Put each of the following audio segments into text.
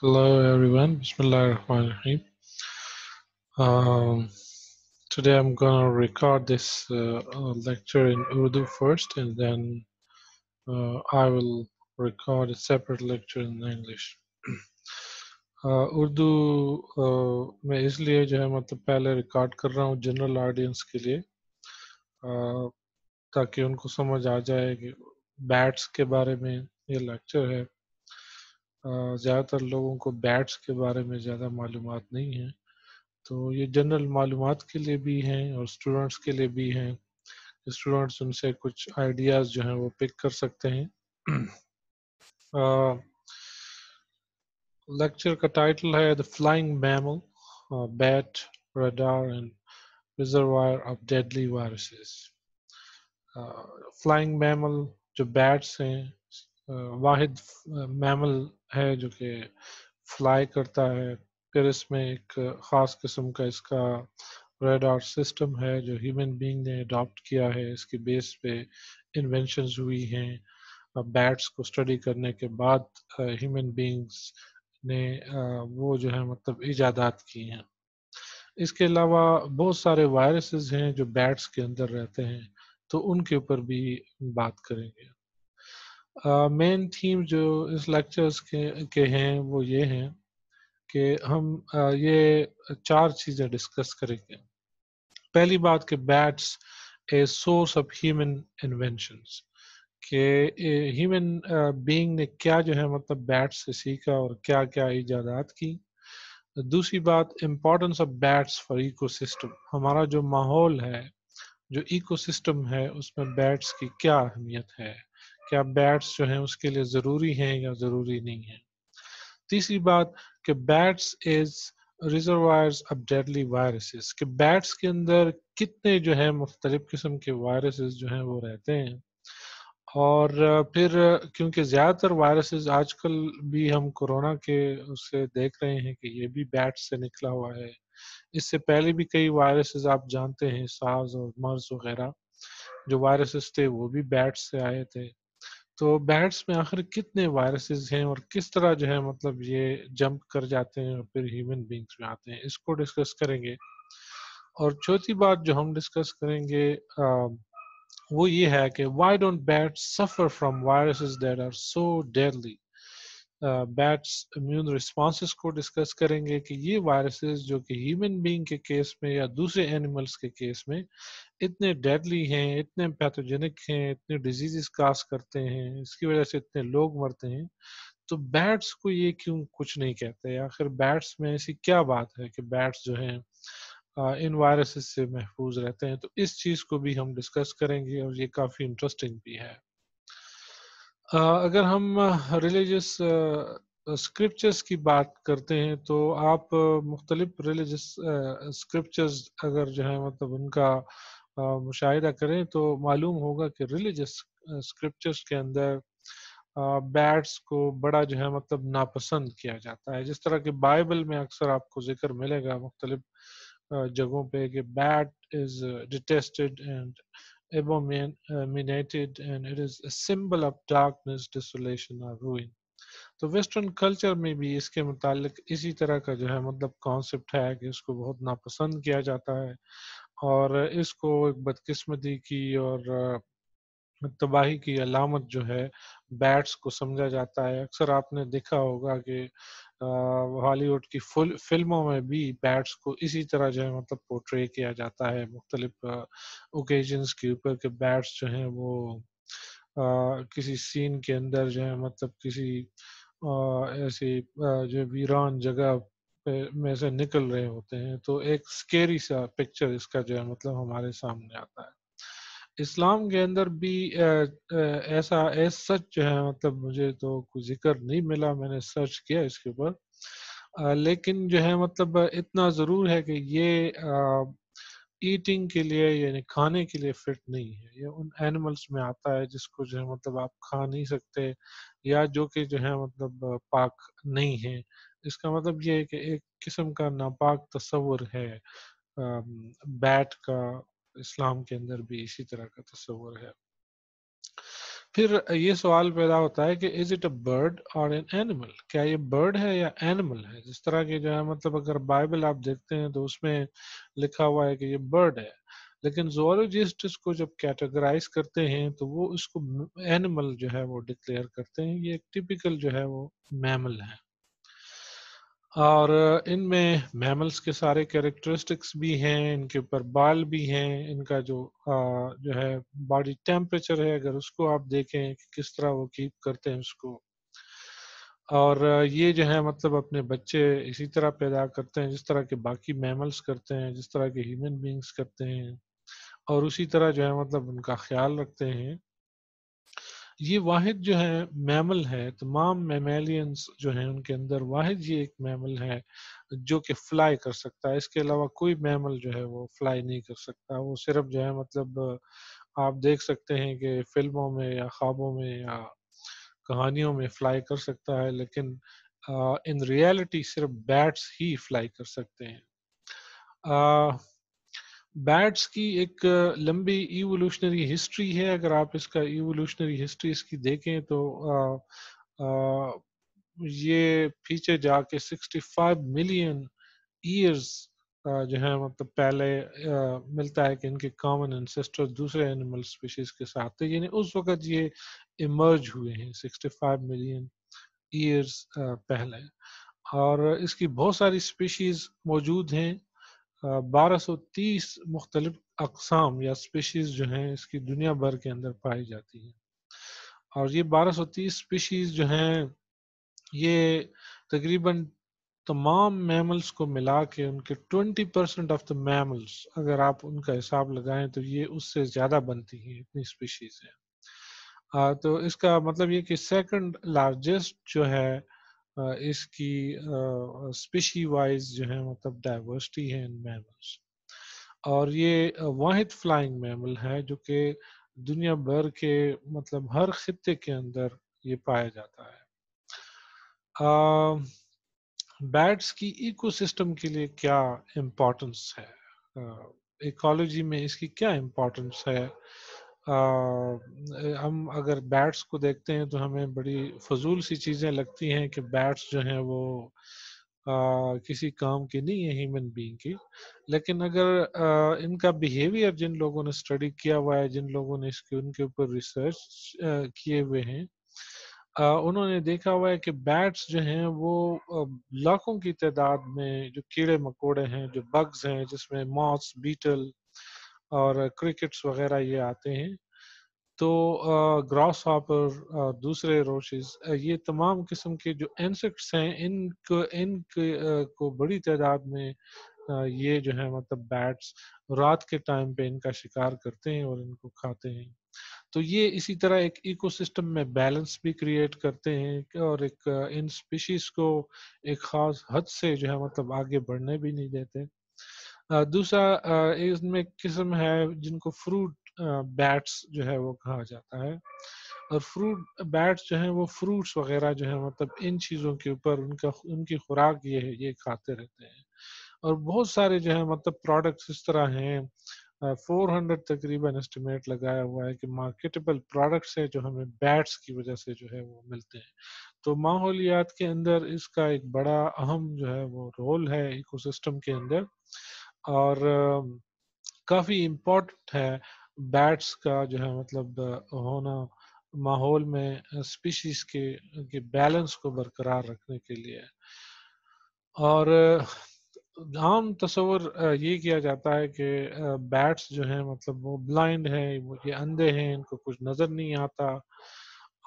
Hello everyone, Bismillahirrahmanirrahim. Today I'm gonna record this lecture in Urdu first, and then I will record a separate lecture in English. Urdu मैं इसलिए जो है मतलब पहले record कर रहा हूँ जनरल ऑडियंस के लिए, ताकि उनको समझ आ जाए कि बैट्स के बारे में ये लेक्चर है। ज़्यादातर लोगों को बैट्स के बारे में ज़्यादा मालूमात नहीं है, तो ये जनरल मालूमात के लिए भी हैं और स्टूडेंट्स के लिए भी हैं। स्टूडेंट्स उनसे कुछ आइडियाज़ जो हैं वो पिक कर सकते हैं। लेक्चर का टाइटल है the flying mammal, bat, radar and reservoir of deadly viruses. Flying mammal जो बैट्स हैं, वाहिद मैमल है जो कि फ्लाई करता है। फिर इसमें एक ख़ास किस्म का इसका रडार सिस्टम है जो ह्यूमन बीइंग ने अडॉप्ट किया है। इसकी बेस पे इन्वेंशंस हुई हैं। बैट्स को स्टडी करने के बाद ह्यूमन बीइंग्स ने वो जो है मतलब इजादात की हैं। इसके अलावा बहुत सारे वायरसेस हैं जो बैट्स के अंदर रहते हैं, तो उनके ऊपर भी बात करेंगे। मेन थीम जो इस लेक्चर्स के हैं वो ये हैं कि हम ये चार चीज़ें डिस्कस करेंगे। पहली बात कि bats a source of human inventions, के ह्यूमन बीइंग ने क्या जो है मतलब बैट्स से सीखा और क्या क्या ईजादात की। दूसरी बात, importance of bats for ecosystem, हमारा जो माहौल है, जो इकोसिस्टम है, उसमें बैट्स की क्या अहमियत है, क्या बैट्स जो हैं उसके लिए ज़रूरी हैं या ज़रूरी नहीं है। तीसरी बात कि bats is reservoirs of deadly viruses, कि बैट्स के अंदर कितने जो है मुख्तलिफ़ किस्म के वायरसेस जो हैं वो रहते हैं। और फिर क्योंकि ज़्यादातर वायरसेस आजकल भी हम कोरोना के उससे देख रहे हैं कि ये भी बैट्स से निकला हुआ है। इससे पहले भी कई वायरसेस आप जानते हैं, सार्स और मर्स वगैरह जो वायरसेस थे वो भी बैट्स से आए थे। तो बैट्स में आखिर कितने वायरसेस हैं और किस तरह जो है मतलब ये जंप कर जाते हैं और फिर ह्यूमन बीइंग्स में आते हैं, इसको डिस्कस करेंगे। और चौथी बात जो हम डिस्कस करेंगे वो ये है कि why don't bats suffer from viruses that are so deadly. Bats immune responses को डिस्कस करेंगे कि ये वायरसेस जो कि ह्यूमन बीइंग के केस में या दूसरे एनिमल्स के केस में इतने डेडली हैं, इतने पैथोजेनिक हैं, इतने डिजीज़ काज करते हैं, इसकी वजह से इतने लोग मरते हैं, तो बैट्स को ये क्यों कुछ नहीं कहते। आखिर बैट्स में ऐसी क्या बात है कि बैट्स जो हैं इन वायरसेस से महफूज रहते हैं, तो इस चीज़ को भी हम डिस्कस करेंगे और ये काफ़ी इंटरेस्टिंग भी है। अगर हम रिलीजियस स्क्रिप्चर्स की बात करते हैं, तो आप मुख्तलिफ रिलीजियस स्क्रिप्चर्स अगर जो है मतलब उनका मुशाहिदा करें तो मालूम होगा कि रिलीजियस स्क्रिप्चर्स के अंदर बैट्स को बड़ा जो है मतलब नापसंद किया जाता है। जिस तरह के बाइबल में अक्सर आपको जिक्र मिलेगा मुख्तलिफ जगहों पे कि bat is detested and abominated and it is a symbol of darkness, desolation or ruin। तो वेस्टर्न कल्चर में भी इसके मुतालिक इसी तरह का जो है मतलब कॉन्सेप्ट है कि इसको बहुत नापसंद किया जाता है और इसको एक बदकिस्मती की और तबाही की अलामत जो है बैट्स को समझा जाता है। अक्सर आपने देखा होगा कि हॉलीवुड की फिल्मों में भी बैट्स को इसी तरह जो है मतलब पोर्ट्रे किया जाता है मुख्तलिफ ओकेजन्स के ऊपर, कि बैट्स जो हैं वो किसी सीन के अंदर जो है मतलब किसी ऐसी जो वीरान जगह में से निकल रहे होते हैं, तो एक स्केरी सा पिक्चर इसका जो है मतलब हमारे सामने आता है। इस्लाम के अंदर भी ऐसा सच जो है मतलब मुझे तो कोई जिक्र नहीं मिला, मैंने सर्च किया इसके ऊपर, लेकिन जो है मतलब इतना ज़रूर है कि ये ईटिंग के लिए यानी खाने के लिए फिट नहीं है। ये उन एनिमल्स में आता है जिसको जो है मतलब आप खा नहीं सकते या जो कि जो है मतलब पाक नहीं है। इसका मतलब ये है कि एक किस्म का नापाक तस्वुर है बैट का, इस्लाम के अंदर भी इसी तरह का तस्वर है। फिर ये सवाल पैदा होता है कि is it a bird or an animal, क्या ये बर्ड है या एनिमल है। जिस तरह के जो है मतलब अगर बाइबल आप देखते हैं तो उसमें लिखा हुआ है कि ये बर्ड है, लेकिन ज़ूलॉजिस्ट इसको जब कैटेगराइज करते हैं तो वो इसको एनिमल जो है वो डिक्लेयर करते हैं। ये एक टिपिकल जो है वो मैमल है और इनमें मैमल्स के सारे कैरेक्टरिस्टिक्स भी हैं, इनके ऊपर बाल भी हैं, इनका जो है बॉडी टेम्परेचर है अगर उसको आप देखें कि किस तरह वो कीप करते हैं उसको, और ये जो है मतलब अपने बच्चे इसी तरह पैदा करते हैं जिस तरह के बाकी मैमल्स करते हैं, जिस तरह के ह्यूमन बींग्स करते हैं, और उसी तरह जो है मतलब उनका ख्याल रखते हैं। ये वाहिद जो है मैमल है, तमाम मैमेलियंस जो हैं उनके अंदर वाहिद ये एक मैमल है जो कि फ्लाई कर सकता है। इसके अलावा कोई मैमल जो है वो फ्लाई नहीं कर सकता। वो सिर्फ जो है मतलब आप देख सकते हैं कि फिल्मों में या ख्वाबों में या कहानियों में फ्लाई कर सकता है, लेकिन इन रियलिटी सिर्फ बैट्स ही फ्लाई कर सकते हैं। बैट्स की एक लंबी इवोल्यूशनरी हिस्ट्री है। अगर आप इसका इवोल्यूशनरी हिस्ट्री इसकी देखें तो ये पीछे जाके 65 मिलियन ईयर्स जो है मतलब पहले मिलता है कि इनके कॉमन एंसेस्टर दूसरे एनिमल स्पीशीज के साथ थे, यानी उस वक्त ये इमर्ज हुए हैं 65 मिलियन ईयर्स पहले। और इसकी बहुत सारी स्पीशीज मौजूद हैं, 1230 मुख्तलिफ अकसाम या स्पीशीज़ जो हैं इसकी दुनिया भर के अंदर पाई जाती हैं। और ये 1230 स्पीशीज़ जो हैं ये तकरीबन तमाम मैमल्स को मिला के उनके 20% ऑफ द मैमल्स अगर आप उनका हिसाब लगाएं तो ये उससे ज़्यादा बनती हैं, इतनी स्पीशीज़ हैं। तो इसका मतलब ये कि सेकंड लार्जेस्ट जो है इसकी स्पीशी वाइज जो है मतलब डाइवर्सिटी है इन मैमल्स, और ये वाहिद फ्लाइंग मैमल है जो कि दुनिया भर के मतलब हर खित्ते के अंदर ये पाया जाता है। बैट्स की इकोसिस्टम के लिए क्या इम्पोर्टेंस है, इकोलॉजी में इसकी क्या इम्पोर्टेंस है। हम अगर बैट्स को देखते हैं तो हमें बड़ी फजूल सी चीज़ें लगती हैं कि बैट्स जो हैं वो किसी काम की नहीं है ह्यूमन बीइंग की, लेकिन अगर इनका बिहेवियर जिन लोगों ने स्टडी किया हुआ है, जिन लोगों ने इसके उनके ऊपर रिसर्च किए हुए हैं, उन्होंने देखा हुआ है कि बैट्स जो हैं वो लाखों की तादाद में जो कीड़े मकोड़े हैं, जो बग्स हैं जिसमें मॉथ्स, बीटल और क्रिकेट्स वगैरह ये आते हैं, तो ग्रास हॉपर और दूसरे रोशेस, ये तमाम किस्म के जो इंसेक्ट्स हैं इनको बड़ी तादाद में ये जो है मतलब बैट्स रात के टाइम पे इनका शिकार करते हैं और इनको खाते हैं। तो ये इसी तरह एक इकोसिस्टम में बैलेंस भी क्रिएट करते हैं और एक इन स्पीशीज़ को एक ख़ास हद से जो है मतलब आगे बढ़ने भी नहीं देते। दूसरा इसमें किस्म है जिनको फ्रूट बैट्स जो है वो कहा जाता है, और फ्रूट बैट्स जो है वो फ्रूट्स वगैरह जो है मतलब इन चीज़ों के ऊपर उनकी खुराक ये है, ये खाते रहते हैं। और बहुत सारे जो है मतलब प्रोडक्ट्स इस तरह हैं, 400 तकरीबन एस्टिमेट लगाया हुआ है कि मार्केटेबल प्रोडक्ट्स हैं जो हमें बैट्स की वजह से जो है वो मिलते हैं। तो माहौलियात के अंदर इसका एक बड़ा अहम जो है वो रोल है इकोसिस्टम के अंदर, और काफ़ी इम्पोर्टेंट है बैट्स का जो है मतलब होना माहौल में स्पीशीज़ के बैलेंस को बरकरार रखने के लिए। और आम तस्वर ये किया जाता है कि बैट्स जो हैं मतलब वो ब्लाइंड हैं, ये अंधे हैं, इनको कुछ नज़र नहीं आता,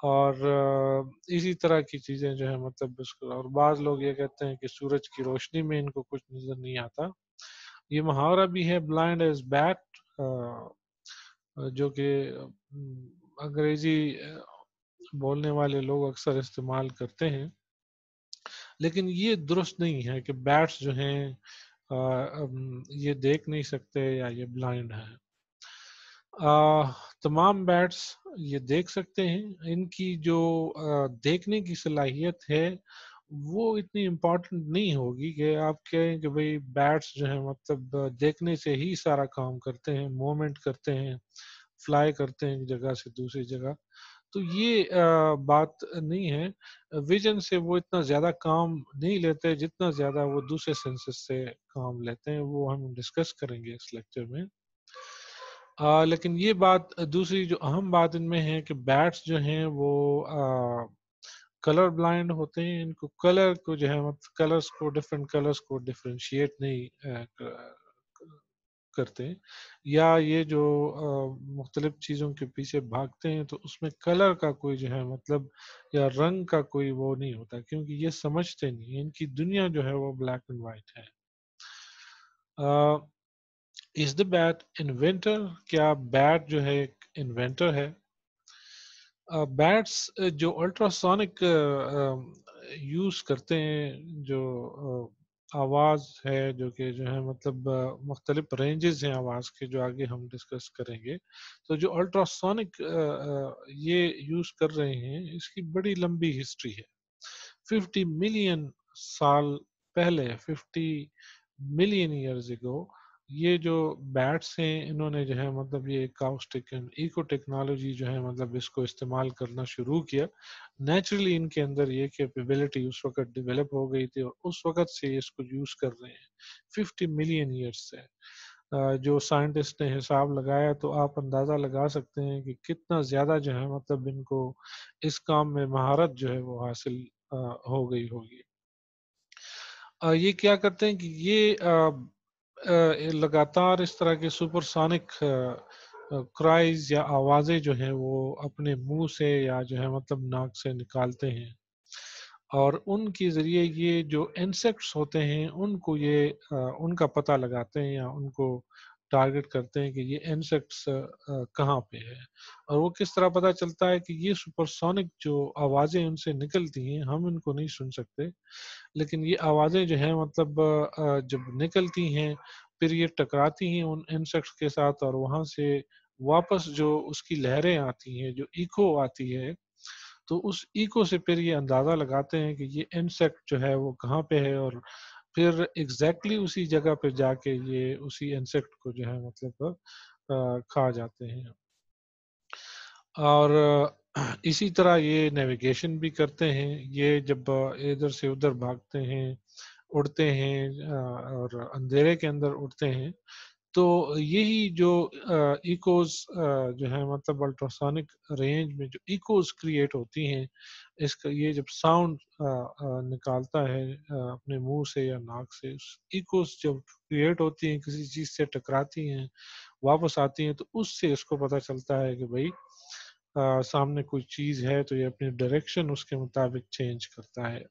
और इसी तरह की चीज़ें जो है मतलब। और बाज़ लोग ये कहते हैं कि सूरज की रोशनी में इनको कुछ नज़र नहीं आता। ये मुहावरा भी है ब्लाइंड एज बैट, जो कि अंग्रेजी बोलने वाले लोग अक्सर इस्तेमाल करते हैं, लेकिन ये दुरुस्त नहीं है कि बैट्स जो हैं ये देख नहीं सकते या ये ब्लाइंड हैं। तमाम बैट्स ये देख सकते हैं, इनकी जो देखने की सलाहियत है वो इतनी इम्पोर्टेंट नहीं होगी कि आप कहें कि भाई बैट्स जो है मतलब देखने से ही सारा काम करते हैं, मूवमेंट करते हैं, फ्लाई करते हैं एक जगह से दूसरी जगह। तो ये बात नहीं है, विजन से वो इतना ज़्यादा काम नहीं लेते जितना ज़्यादा वो दूसरे सेंसेस से काम लेते हैं, वो हम डिस्कस करेंगे इस लेक्चर में। लेकिन ये बात, दूसरी जो अहम बात इनमें है कि बैट्स जो हैं वो कलर ब्लाइंड होते हैं, इनको कलर को जो है मतलब डिफरेंट कलर्स को डिफ्रेंशिएट नहीं करते, या ये जो मुख्तलिफ चीज़ों के पीछे भागते हैं तो उसमें कलर का कोई जो है मतलब या रंग का कोई वो नहीं होता, क्योंकि ये समझते नहीं, इनकी दुनिया जो है वो ब्लैक एंड वाइट है। Is the bat inventor? क्या बैट जो है एक इन्वेंटर है? बैट्स जो अल्ट्रासोनिक यूज़ करते हैं, जो आवाज़ है जो कि जो है मतलब मुख्तलिफ रेंजेस हैं आवाज़ के जो आगे हम डिस्कस करेंगे, तो जो अल्ट्रासोनिक ये यूज़ कर रहे हैं इसकी बड़ी लंबी हिस्ट्री है। 50 मिलियन ईयर्स अगो ये जो बैट्स हैं इन्होंने जो है मतलब ये काउस्टिक एंड इको टेक्नोलॉजी जो है मतलब इसको इस्तेमाल करना शुरू किया। नेचुरली इनके अंदर ये कैपेबिलिटी उस वक़्त डेवलप हो गई थी और उस वक़्त से इसको यूज़ कर रहे हैं 50 मिलियन ईयर्स से। जो साइंटिस्ट ने हिसाब लगाया तो आप अंदाज़ा लगा सकते हैं कि कितना ज़्यादा जो है मतलब इनको इस काम में महारत जो है वो हासिल हो गई होगी। ये क्या करते हैं कि ये लगातार इस तरह के सुपरसोनिक क्राइज या आवाज़ें जो हैं वो अपने मुंह से या जो है मतलब नाक से निकालते हैं, और उनके ज़रिए ये जो इंसेक्ट्स होते हैं उनको ये उनका पता लगाते हैं या उनको टारगेट करते हैं कि ये इंसेक्ट्स कहाँ पे है। और वो किस तरह पता चलता है कि ये सुपरसोनिक जो आवाज़ें उनसे निकलती हैं, हम इनको नहीं सुन सकते, लेकिन ये आवाज़ें जो हैं मतलब जब निकलती हैं फिर ये टकराती हैं उन इंसेक्ट्स के साथ, और वहाँ से वापस जो उसकी लहरें आती हैं, जो इको आती है, तो उस इको से फिर ये अंदाज़ा लगाते हैं कि ये इंसेक्ट जो है वो कहाँ पे है, और फिर एग्जैक्टली उसी जगह पर जाके ये उसी इंसेक्ट को जो है मतलब खा जाते हैं। और इसी तरह ये नेविगेशन भी करते हैं, ये जब इधर से उधर भागते हैं, उड़ते हैं और अंधेरे के अंदर उड़ते हैं, तो यही जो इकोज जो है मतलब अल्ट्रासोनिक रेंज में जो इकोज क्रिएट होती हैं, इसका ये जब साउंड निकालता है अपने मुंह से या नाक से, इकोज जब क्रिएट होती हैं, किसी चीज़ से टकराती हैं, वापस आती हैं, तो उससे इसको पता चलता है कि भाई सामने कोई चीज़ है, तो ये अपनी डायरेक्शन उसके मुताबिक चेंज करता है।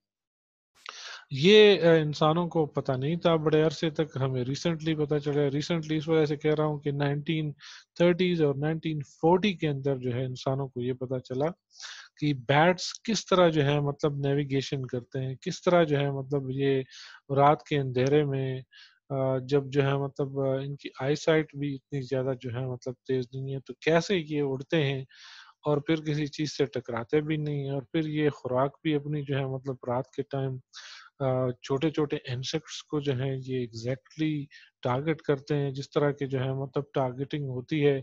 ये इंसानों को पता नहीं था बड़े अरसे तक, हमें रिसेंटली पता चला। रिसेंटली इस वजह से कह रहा हूँ कि 1930s और 1940 के अंदर जो है इंसानों को ये पता चला कि बैट्स किस तरह जो है मतलब नेविगेशन करते हैं, किस तरह जो है मतलब ये रात के अंधेरे में जब जो है मतलब इनकी आईसाइट भी इतनी ज़्यादा जो है मतलब तेज़ नहीं है, तो कैसे ये उड़ते हैं और फिर किसी चीज़ से टकराते भी नहीं है, और फिर ये खुराक भी अपनी जो है मतलब रात के टाइम छोटे छोटे इंसेक्ट्स को जो है ये एग्जैक्टली टारगेट करते हैं, जिस तरह के जो है मतलब टारगेटिंग होती है।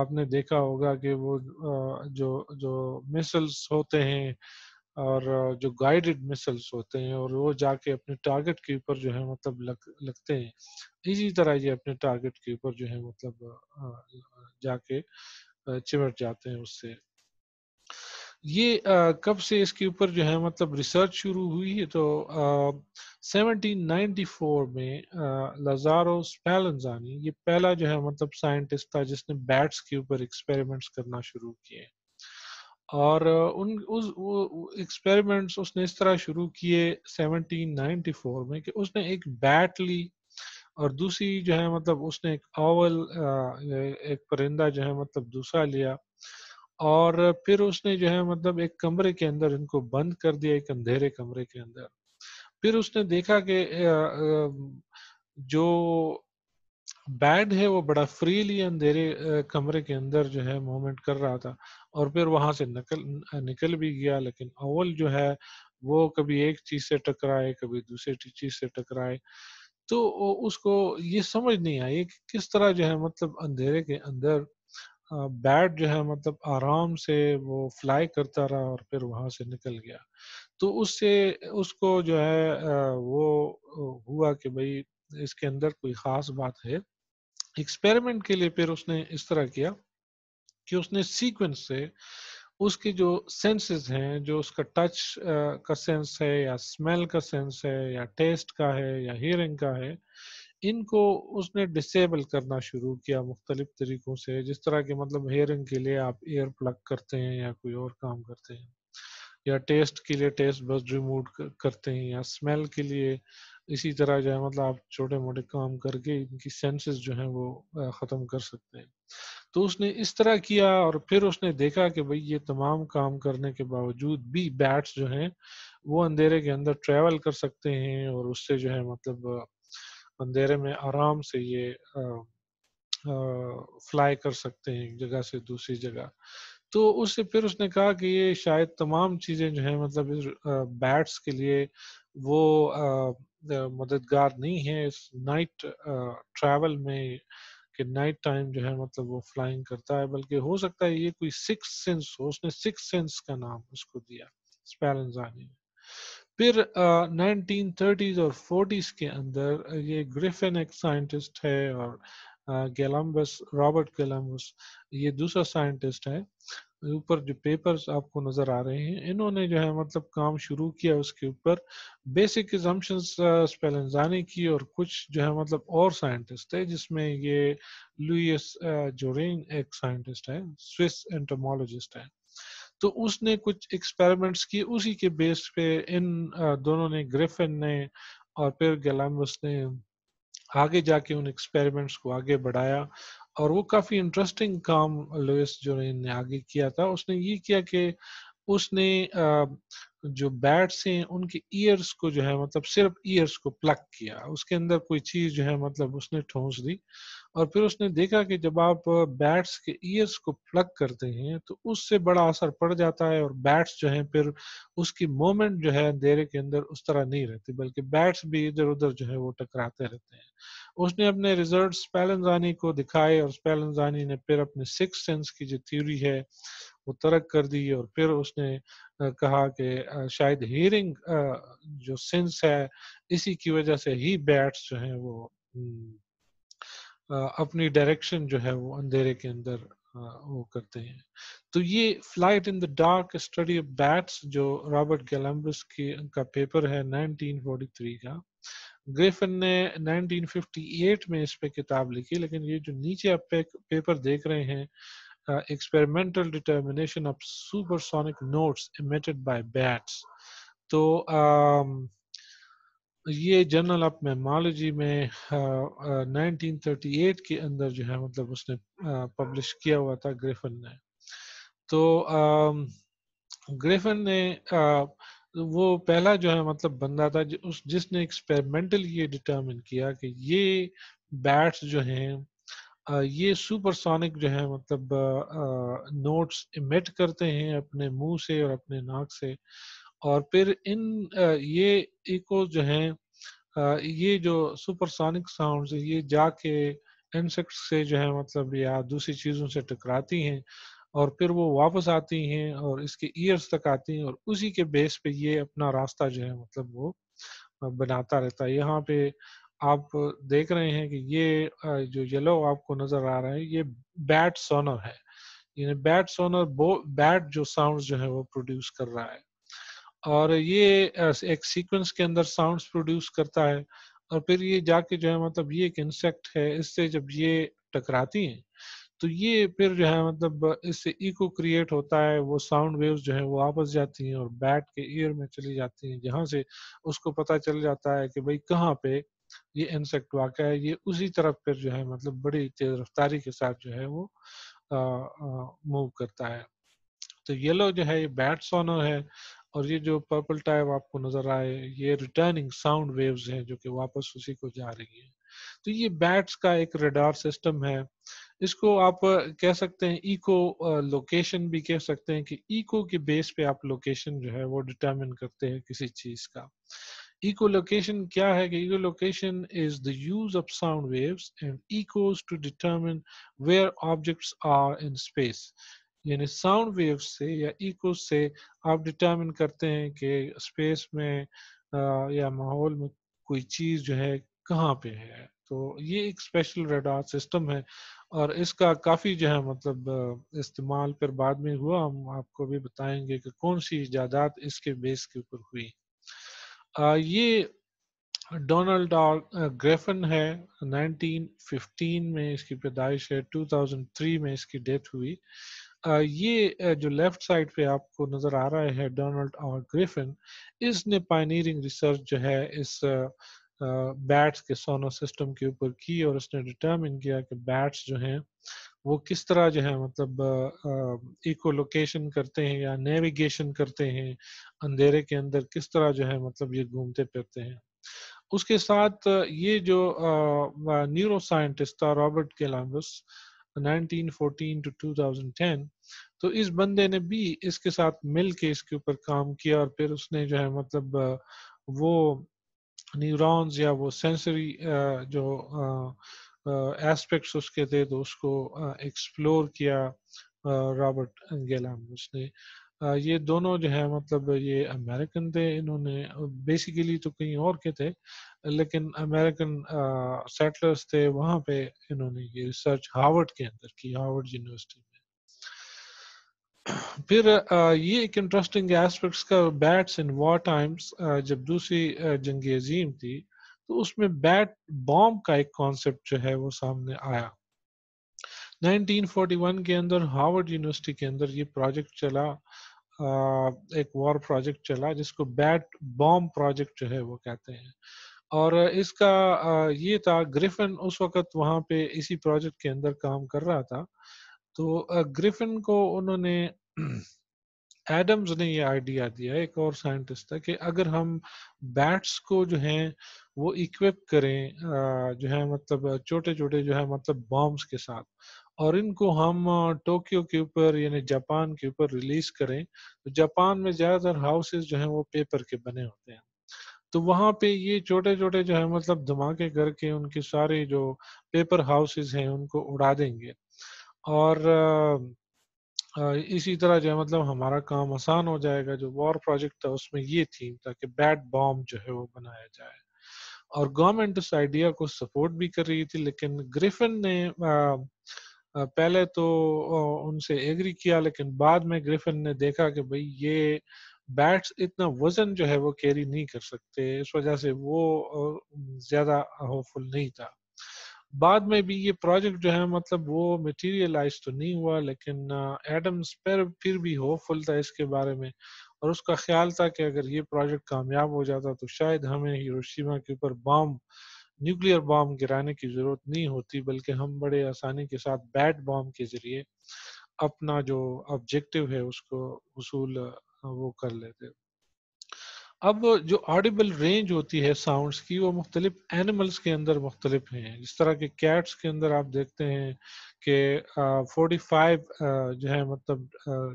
आपने देखा होगा कि वो जो मिसल्स होते हैं और जो गाइडेड मिसल्स होते हैं, और वो जाके अपने टारगेट के ऊपर जो है मतलब लगते हैं। इसी तरह ये अपने टारगेट के ऊपर जो है मतलब जाके चिमट जाते हैं उससे। ये कब से इसके ऊपर जो है मतलब रिसर्च शुरू हुई है, तो 1794 में लाज़ारो स्पैलंजानी ये पहला जो है मतलब साइंटिस्ट था जिसने बैट्स के ऊपर एक्सपेरिमेंट्स करना शुरू किए, और वो एक्सपेरिमेंट्स उसने इस तरह शुरू किए 1794 में कि उसने एक बैट ली और दूसरी जो है मतलब उसने एक ऑवल एक परिंदा जो है मतलब दूसरा लिया, और फिर उसने जो है मतलब एक कमरे के अंदर इनको बंद कर दिया, एक अंधेरे कमरे के अंदर। फिर उसने देखा कि जो बैट है वो बड़ा फ्रीली अंधेरे कमरे के अंदर जो है मूवमेंट कर रहा था, और फिर वहाँ से निकल भी गया, लेकिन ऑवल जो है वो कभी एक चीज़ से टकराए, कभी दूसरी चीज़ से टकराए, तो उसको ये समझ नहीं आई कि किस तरह जो है मतलब अंधेरे के अंदर बैट जो है मतलब आराम से वो फ्लाई करता रहा और फिर वहाँ से निकल गया। तो उससे उसको जो है वो हुआ कि भाई इसके अंदर कोई ख़ास बात है। एक्सपेरिमेंट के लिए फिर उसने इस तरह किया कि उसने सीक्वेंस से उसके जो सेंसेस हैं, जो उसका टच का सेंस है या स्मेल का सेंस है या टेस्ट का है या हियरिंग का है, इनको उसने डिसेबल करना शुरू किया मुख्तलिफ तरीक़ों से। जिस तरह के मतलब हियरिंग के लिए आप एयर प्लग करते हैं या कोई और काम करते हैं, या टेस्ट के लिए टेस्ट बस रिमूव करते हैं, या स्मेल के लिए इसी तरह जो है मतलब आप छोटे मोटे काम करके इनकी सेंसेस जो हैं वो ख़त्म कर सकते हैं। तो उसने इस तरह किया और फिर उसने देखा कि भाई ये तमाम काम करने के बावजूद भी बैट्स जो हैं वो अंधेरे के अंदर ट्रैवल कर सकते हैं और उससे जो है मतलब अंधेरे में आराम से ये फ्लाई कर सकते हैं एक जगह से दूसरी जगह। तो उससे फिर उसने कहा कि ये शायद तमाम चीज़ें जो है मतलब इस बैट्स के लिए वो मददगार नहीं है इस नाइट ट्रैवल में, कि नाइट टाइम जो है मतलब वो फ्लाइंग करता है, बल्कि हो सकता है ये कोई सिक्स सेंस हो। उसने सिक्स सेंस का नाम उसको दिया स्पैलंजानी ने। फिर 1930s और 40s के अंदर ये ग्रिफिन एक साइंटिस्ट है और गैलम्बस, रॉबर्ट गैलम्बस ये दूसरा साइंटिस्ट है, ऊपर जो पेपर्स आपको नज़र आ रहे हैं, इन्होंने जो है मतलब काम शुरू किया उसके ऊपर। बेसिक अजम्पशंस स्पैलंजानी की और कुछ जो है मतलब और साइंटिस्ट थे, जिसमें ये लुइस जुरिन एक साइंटिस्ट है, स्विस एंटोमोलॉजिस्ट है। तो उसने कुछ एक्सपेरिमेंट्स किए, उसी के बेस पे इन दोनों ने, ग्रिफिन ने और फिर गैलम्बस ने, आगे जाके उन एक्सपेरिमेंट्स को आगे बढ़ाया और वो काफ़ी इंटरेस्टिंग काम लुइस जुरिन ने आगे किया था। उसने ये किया कि उसने जो बैट्स हैं उनके ईयर्स को जो है मतलब सिर्फ ईयर्स को प्लग किया, उसके अंदर कोई चीज़ जो है मतलब उसने ठोंस दी और फिर उसने देखा कि जब आप बैट्स के ईयर्स को प्लग करते हैं तो उससे बड़ा असर पड़ जाता है और बैट्स जो हैं फिर उसकी मोमेंट जो है अंधेरे के अंदर उस तरह नहीं रहती, बल्कि बैट्स भी इधर उधर जो है वो टकराते रहते हैं। उसने अपने रिजल्ट स्पैलंजानी को दिखाए और स्पैलंजानी ने फिर अपने सिक्स सेंस की जो थ्योरी है वो तर्क कर दी और फिर उसने कहा कि शायद हियरिंग जो सेंस है इसी की वजह से ही बैट्स जो हैं वो अपनी डायरेक्शन जो है वो अंधेरे के अंदर वो करते हैं। तो ये flight in the dark study of bats जो रॉबर्ट गैलम्बस की का पेपर है 1943 का, ग्रिफिन ने 1958 में इस पे किताब लिखी, लेकिन ये जो नीचे आप पेपर देख रहे हैं experimental determination of supersonic notes emitted by bats, तो ये जर्नल ऑफ मेमोलॉजी में 1938 के अंदर जो है मतलब उसने पब्लिश किया हुआ था ग्रिफिन ने। तो ग्रिफिन ने वो पहला जो है मतलब बंदा था जिसने एक्सपेरिमेंटल ये डिटर्मिन किया कि ये बैट्स जो हैं ये सुपरसोनिक जो है मतलब नोट्स इमिट करते हैं अपने मुंह से और अपने नाक से, और फिर इन ये इको जो हैं ये जो सुपरसोनिक साउंड्स ये जाके इंसेक्ट्स से जो है मतलब या दूसरी चीज़ों से टकराती हैं और फिर वो वापस आती हैं और इसके ईयर्स तक आती हैं और उसी के बेस पे ये अपना रास्ता जो है मतलब वो बनाता रहता है। यहाँ पे आप देख रहे हैं कि ये जो येलो आपको नजर आ रहा है ये बैट सोनर है, यानी बैट सोनर बैट जो साउंड्स जो है वो प्रोड्यूस कर रहा है और ये एक सीक्वेंस के अंदर साउंड्स प्रोड्यूस करता है और फिर ये जाके जो है मतलब ये एक इंसेक्ट है, इससे जब ये टकराती हैं तो ये फिर जो है मतलब इससे इको क्रिएट होता है, वो साउंड वेव्स जो है वो वापस जाती हैं और बैट के ईयर में चली जाती हैं, जहाँ से उसको पता चल जाता है कि भाई कहाँ पे ये इंसेक्ट वाक़ है। ये उसी तरफ पर जो है मतलब बड़ी तेज रफ्तारी के साथ जो है वो मूव करता है। तो येलो जो है ये बैट सोनर है और ये जो पर्पल टाइप आपको नजर आए ये रिटर्निंग साउंड वेव्स हैं जो कि वापस उसी को जा रही हैं। तो ये बैट्स का एक रडार सिस्टम है, इसको आप कह सकते हैं इको लोकेशन भी कह सकते हैं कि इको के बेस पे आप लोकेशन जो है वो डिटर्मिन करते हैं किसी चीज़ का। Echolocation क्या है कि echolocation is the use of sound waves and echoes to determine where objects are in space. यानी sound waves से या echoes से आप determine करते हैं कि space में या माहौल में कोई चीज जो है कहाँ पे है. तो ये एक स्पेशल रेडार सिस्टम है और इसका काफ़ी जो है मतलब इस्तेमाल पर बाद में हुआ. हम आपको भी बताएंगे कि कौन सी इजादात इसके बेस के ऊपर हुई. ये डोनाल्ड ग्रिफिन है 1915 में इसकी पैदाइश है, 2003 में इसकी डेथ हुई. ये जो लेफ्ट साइड पे आपको नज़र आ रहा है डोनाल्ड ग्रिफिन, इसने पायनियरिंग रिसर्च जो है इस बैट्स के सोनो सिस्टम के ऊपर की और उसने डिटर्मिन किया कि बैट्स जो हैं वो किस तरह जो है मतलब इको लोकेशन करते हैं या नेविगेशन करते हैं, अंधेरे के अंदर किस तरह जो है मतलब ये घूमते फिरते हैं. उसके साथ ये जो न्यूरो साइंटिस्ट था रॉबर्ट गैलाम्बस 1914 टू 2010, तो इस बंदे ने भी इसके साथ मिल के इसके ऊपर काम किया और फिर उसने जो है मतलब वो न्यूरॉन्स या वो सेंसरी जो एस्पेक्ट्स उसके थे तो उसको एक्सप्लोर किया रॉबर्ट गैलाम्बस ने. ये दोनों जो है मतलब ये अमेरिकन थे, इन्होंने बेसिकली तो कहीं और के थे लेकिन अमेरिकन सेटलर्स थे, वहाँ पे इन्होंने ये रिसर्च हार्वर्ड के अंदर की, हार्वर्ड यूनिवर्सिटी में. फिर ये एक इंटरेस्टिंग एस्पेक्ट्स का बैट्स इन वॉर टाइम्स, जब दूसरी जंग अजीम थी तो उसमें बैट बॉम्ब का एक कॉन्सेप्ट जो है वो सामने आया. 1941 के अंदर हार्वर्ड यूनिवर्सिटी के अंदर ये प्रोजेक्ट चला, एक वॉर प्रोजेक्ट चला जिसको बैट बॉम्ब प्रोजेक्ट जो है वो कहते हैं. और इसका ये था ग्रिफिन उस वक्त वहाँ पे इसी प्रोजेक्ट के अंदर काम कर रहा था. तो ग्रिफिन को उन्होंने एडम्स ने ये आइडिया दिया, एक और साइंटिस्ट था, कि अगर हम बैट्स को जो हैं वो इक्विप करें जो है मतलब छोटे छोटे जो है मतलब बॉम्ब्स के साथ और इनको हम टोक्यो के ऊपर यानी जापान के ऊपर रिलीज करें. तो जापान में ज़्यादातर हाउसेस जो हैं वो पेपर के बने होते हैं, तो वहाँ पे ये छोटे छोटे जो है मतलब धमाके करके उनके सारे जो पेपर हाउसेस हैं उनको उड़ा देंगे. और इसी तरह जो है मतलब हमारा काम आसान हो जाएगा. जो वॉर प्रोजेक्ट था उसमें ये थीम था कि बैट बॉम्ब जो है वो बनाया जाए और गवर्नमेंट इस आइडिया को सपोर्ट भी कर रही थी. लेकिन ग्रिफिन ने पहले तो उनसे एग्री किया लेकिन बाद में ग्रिफिन ने देखा कि भाई ये बैट्स इतना वजन जो है वो कैरी नहीं कर सकते, इस वजह से वो ज़्यादा होपफुल नहीं था. बाद में भी ये प्रोजेक्ट जो है मतलब वो मटेरियलाइज तो नहीं हुआ लेकिन एडम्स पर फिर भी होपफुल था इसके बारे में और उसका ख्याल था कि अगर ये प्रोजेक्ट कामयाब हो जाता तो शायद हमें हिरोशिमा के ऊपर बॉम्ब, न्यूक्लियर बॉम्ब गिराने की ज़रूरत नहीं होती बल्कि हम बड़े आसानी के साथ बैट बॉम्ब के ज़रिए अपना जो ऑब्जेक्टिव है उसको वसूल वो कर लेते. अब जो ऑडिबल रेंज होती है साउंड्स की वो मुख्तलिफ एनिमल्स के अंदर मुख्तलिफ हैं. जिस तरह के कैट्स के अंदर आप देखते हैं कि 45 जो है मतलब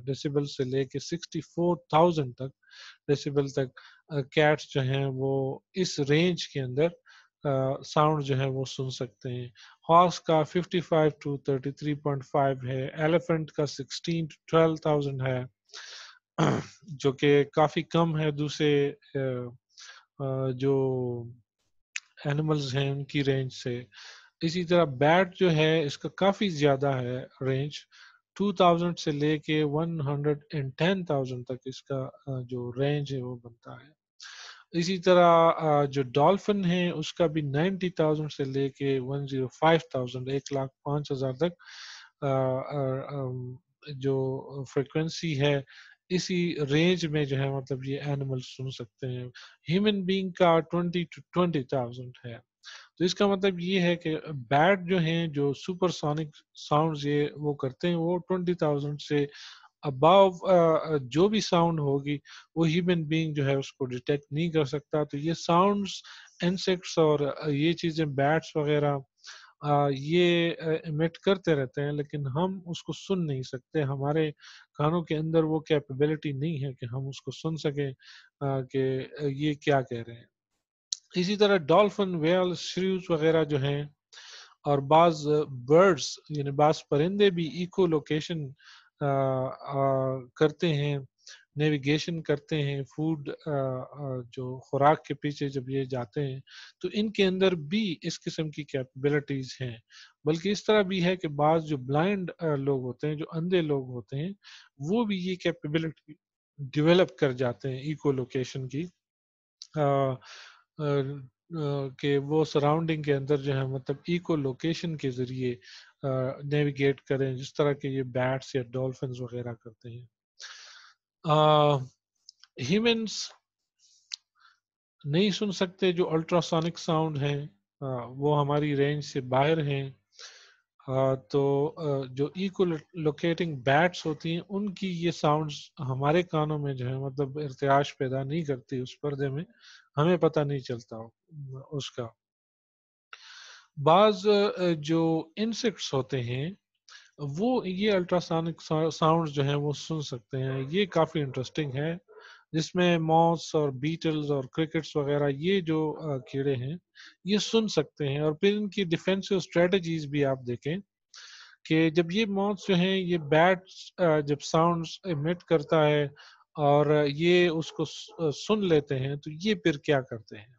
डेसिबल से लेके 64,000 तक डेसिबल तक कैट्स जो हैं वो इस रेंज के अंदर साउंड जो है वो सुन सकते हैं. हॉर्स का 55 टू 33.5 है, एलिफेंट का 16 टू 12,000 है जो कि काफ़ी कम है दूसरे जो एनिमल्स हैं उनकी रेंज से. इसी तरह बैट जो है इसका काफ़ी ज़्यादा है रेंज, 2000 से लेके 110,000 तक इसका जो रेंज है वो बनता है. इसी तरह जो डॉल्फिन है उसका भी 90,000 से लेके 105,000 105,000 तक जो फ्रिक्वेंसी है इसी रेंज में जो है मतलब ये एनिमल सुन सकते हैं. ह्यूमन बीइंग का 20 to 20,000 है. तो इसका मतलब ये है कि बैट जो हैं जो सुपरसोनिक साउंड्स ये वो करते हैं वो 20,000 से अबव जो भी साउंड होगी वो ह्यूमन बीइंग जो है उसको डिटेक्ट नहीं कर सकता. तो ये साउंड्स इंसेक्ट्स और ये चीज़ें बैट्स वगैरह ये इमिट करते रहते हैं लेकिन हम उसको सुन नहीं सकते, हमारे कानों के अंदर वो कैपेबिलिटी नहीं है कि हम उसको सुन सकें कि ये क्या कह रहे हैं. इसी तरह डॉल्फिन, व्हेल, श्रूज वगैरह जो हैं और बाज बर्ड्स यानी बाज परिंदे भी इको लोकेशन करते हैं, नेविगेशन करते हैं फूड जो खुराक के पीछे जब ये जाते हैं तो इनके अंदर भी इस किस्म की कैपेबिलिटीज हैं। बल्कि इस तरह भी है कि बाज जो ब्लाइंड लोग होते हैं, जो अंधे लोग होते हैं, वो भी ये कैपेबिलिटी डेवलप कर जाते हैं इको लोकेशन की, के वो सराउंडिंग के अंदर जो है मतलब इको लोकेशन के जरिए नेविगेट करें, जिस तरह के ये बैट्स या डॉल्फिन वगैरह करते हैं। ह्यूमन्स नहीं सुन सकते जो अल्ट्रासोनिक साउंड हैं, वो हमारी रेंज से बाहर हैं। तो जो इको लोकेटिंग बैट्स होती हैं उनकी ये साउंड्स हमारे कानों में जो है मतलब इर्तियाश पैदा नहीं करती, उस पर्दे में हमें पता नहीं चलता उसका। बाज जो इंसेक्ट्स होते हैं वो ये अल्ट्रासोनिक साउंड्स जो हैं वो सुन सकते हैं। ये काफ़ी इंटरेस्टिंग है, जिसमें मॉस और बीटल्स और क्रिकेट्स वगैरह ये जो कीड़े हैं ये सुन सकते हैं। और फिर इनकी डिफेंसिव स्ट्रेटजीज भी आप देखें कि जब ये मॉस जो हैं ये बैट्स जब साउंड्स इमिट करता है और ये उसको सुन लेते हैं तो ये फिर क्या करते हैं।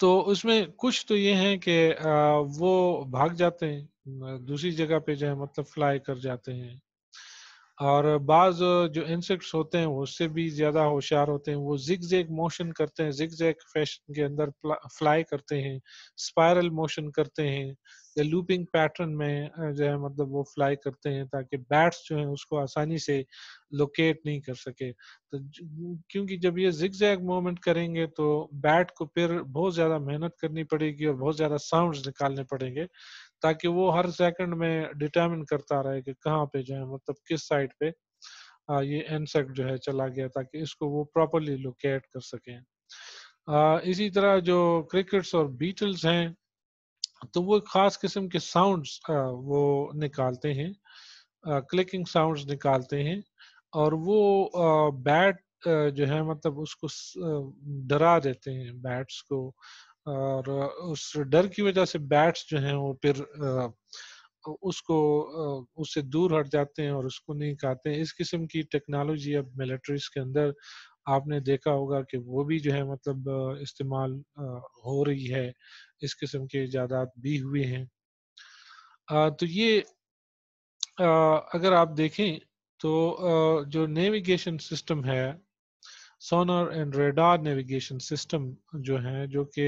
तो उसमें कुछ तो ये हैं कि वो भाग जाते हैं, दूसरी जगह पे जो है मतलब फ्लाई कर जाते हैं। और बाज जो इंसेक्ट्स होते हैं वो उससे भी ज़्यादा होशियार होते हैं, वो जिग-जैग मोशन करते हैं, जिग-जैग फैशन के अंदर फ्लाई करते हैं, स्पायरल मोशन करते हैं या लूपिंग पैटर्न में जो है मतलब वो फ्लाई करते हैं ताकि बैट्स जो हैं उसको आसानी से लोकेट नहीं कर सके। तो क्योंकि जब ये जिग-जैग मूवमेंट करेंगे तो बैट को फिर बहुत ज़्यादा मेहनत करनी पड़ेगी और बहुत ज़्यादा साउंड्स निकालने पड़ेंगे ताकि वो हर सेकंड में डिटरमिन करता रहे कि कहाँ पे जो है मतलब किस साइड पे ये इंसेक्ट जो है चला गया, ताकि इसको वो प्रॉपरली लोकेट कर सकें। इसी तरह जो क्रिकेट्स और बीटल्स हैं तो वो खास किस्म के साउंड्स वो निकालते हैं, क्लिकिंग साउंड्स निकालते हैं और वो बैट जो है मतलब उसको डरा देते हैं बैट्स को, और उस डर की वजह से बैट्स जो हैं वो फिर उससे दूर हट जाते हैं और उसको नहीं खाते हैं। इस किस्म की टेक्नोलॉजी अब मिलिट्रीज के अंदर आपने देखा होगा कि वो भी जो है मतलब इस्तेमाल हो रही है, इस किस्म के इजादात भी हुए हैं। तो ये अगर आप देखें तो जो नेविगेशन सिस्टम है, sonar and radar navigation system जो हैं, जो कि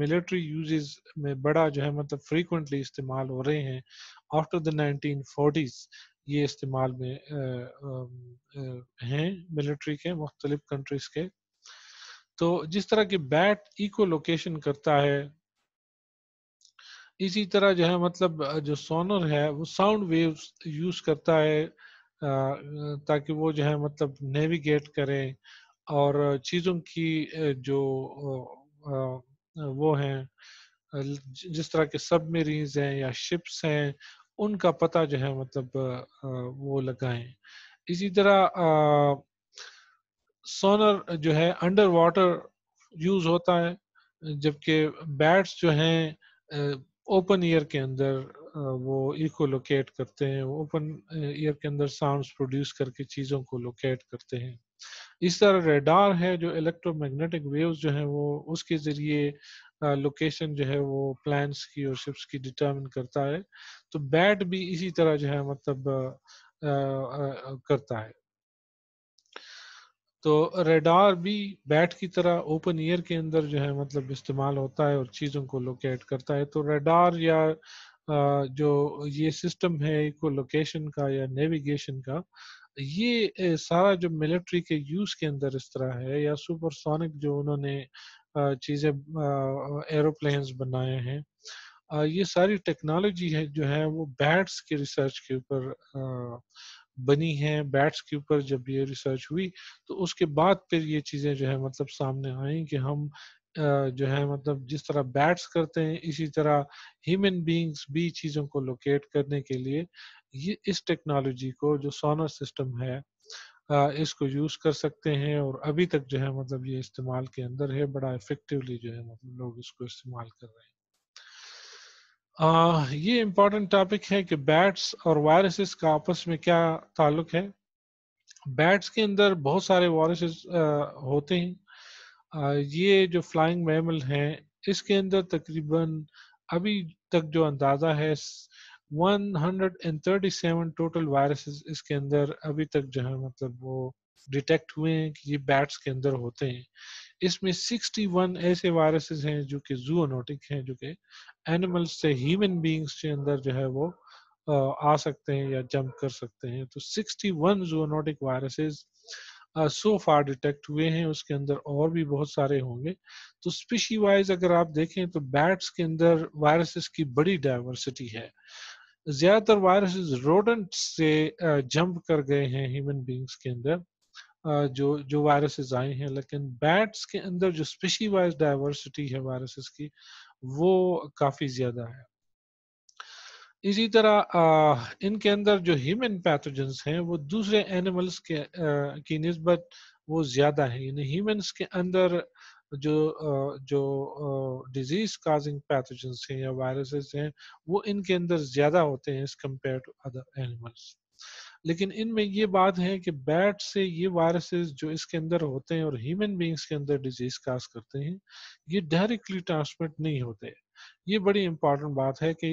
मिलिट्री यूजेस में बड़ा जो है मतलब फ्रीक्वेंटली इस्तेमाल हो रहे हैं। आफ्टर द 1940s ये इस्तेमाल में हैं मिलिट्री के मुख्तलिफ कंट्रीज के। तो जिस तरह के बैट इको लोकेशन करता है, इसी तरह जो है मतलब जो सोनर है वो साउंड वेव्स यूज करता है ताकि वो जो है मतलब नेविगेट करें और चीज़ों की जो वो हैं जिस तरह के सबमरीन्स हैं या शिप्स हैं उनका पता जो है मतलब वो लगाएं। इसी तरह सोनर जो है अंडर वाटर यूज़ होता है, जबकि बैट्स जो हैं ओपन एयर के अंदर वो इको लोकेट करते हैं, ओपन एयर के अंदर साउंड्स प्रोड्यूस करके चीज़ों को लोकेट करते हैं। इस तरह रेडार है जो इलेक्ट्रोमैग्नेटिक वेव्स जो है वो उसके जरिए लोकेशन जो है वो प्लान्स की और शिप्स की डिटरमिन करता है। तो बैट भी इसी तरह जो है मतलब करता है। तो रेडार भी बैट की तरह ओपन एयर के अंदर जो है मतलब इस्तेमाल होता है और चीज़ों को लोकेट करता है। तो रेडार या जो ये सिस्टम है इको लोकेशन का या नेविगेशन का, ये सारा जो मिलिट्री के यूज़ के अंदर इस तरह है, या सुपरसोनिक जो उन्होंने चीज़ें एरोप्लेन्स बनाए हैं, ये सारी टेक्नोलॉजी है जो है वो बैट्स की रिसर्च के ऊपर बनी है। बैट्स के ऊपर जब ये रिसर्च हुई तो उसके बाद फिर ये चीज़ें जो है मतलब सामने आई कि हम जो है मतलब जिस तरह बैट्स करते हैं इसी तरह ह्यूमन बीइंग्स भी चीज़ों को लोकेट करने के लिए ये इस टेक्नोलॉजी को जो सोनर सिस्टम है इसको यूज कर सकते हैं और अभी तक जो है मतलब ये इस्तेमाल के अंदर है, बड़ा इफेक्टिवली जो है मतलब लोग इसको इस्तेमाल कर रहे हैं। ये इम्पोर्टेंट टॉपिक है कि बैट्स और वायरसेस का आपस में क्या ताल्लुक है। बैट्स के अंदर बहुत सारे वायरसेस होते हैं। ये जो फ्लाइंग मैमल हैं इसके अंदर तकरीबन अभी तक जो अंदाजा है 137 टोटल वायरसेस इसके अंदर अभी तक जो है मतलब वो डिटेक्ट हुए हैं कि ये बैट्स के अंदर होते हैं। इसमें 61 ऐसे वायरसेस हैं जो कि जूनोटिक हैं, जो कि एनिमल्स से ह्यूमन बीइंग्स के अंदर जो है वो आ सकते हैं या जंप कर सकते हैं। तो 61 zoonotic viruses so far detect हुए हैं, उसके अंदर और भी बहुत सारे होंगे। तो स्पीशी वाइज अगर आप देखें तो बैट्स के अंदर वायरसेस की बड़ी डाइवर्सिटी है। ज्यादातर वायरसेस रोडेंट्स से जंप कर गए हैं ह्यूमन बीइंग्स के अंदर जो वायरसेस आए हैं, लेकिन बैट्स के अंदर जो स्पीशी वाइज डाइवर्सिटी है वायरसेस की वो काफी ज्यादा है। इसी तरह इनके अंदर जो ह्यूमन पैथोजेंस हैं वो दूसरे एनिमल्स की निस्बत वो ज्यादा है, यानी ह्यूमंस के अंदर जो डिजीज काजिंग पैथोजेंस हैं या वायरसेस हैं वो इनके अंदर ज्यादा होते हैं as compared to other animals. लेकिन इनमें ये बात है कि बैट से ये वायरसेस जो इसके अंदर होते हैं और ह्यूमन बीइंग्स के अंदर डिजीज काज करते हैं, ये डायरेक्टली ट्रांसमिट नहीं होते। ये बड़ी इंपॉर्टेंट बात है कि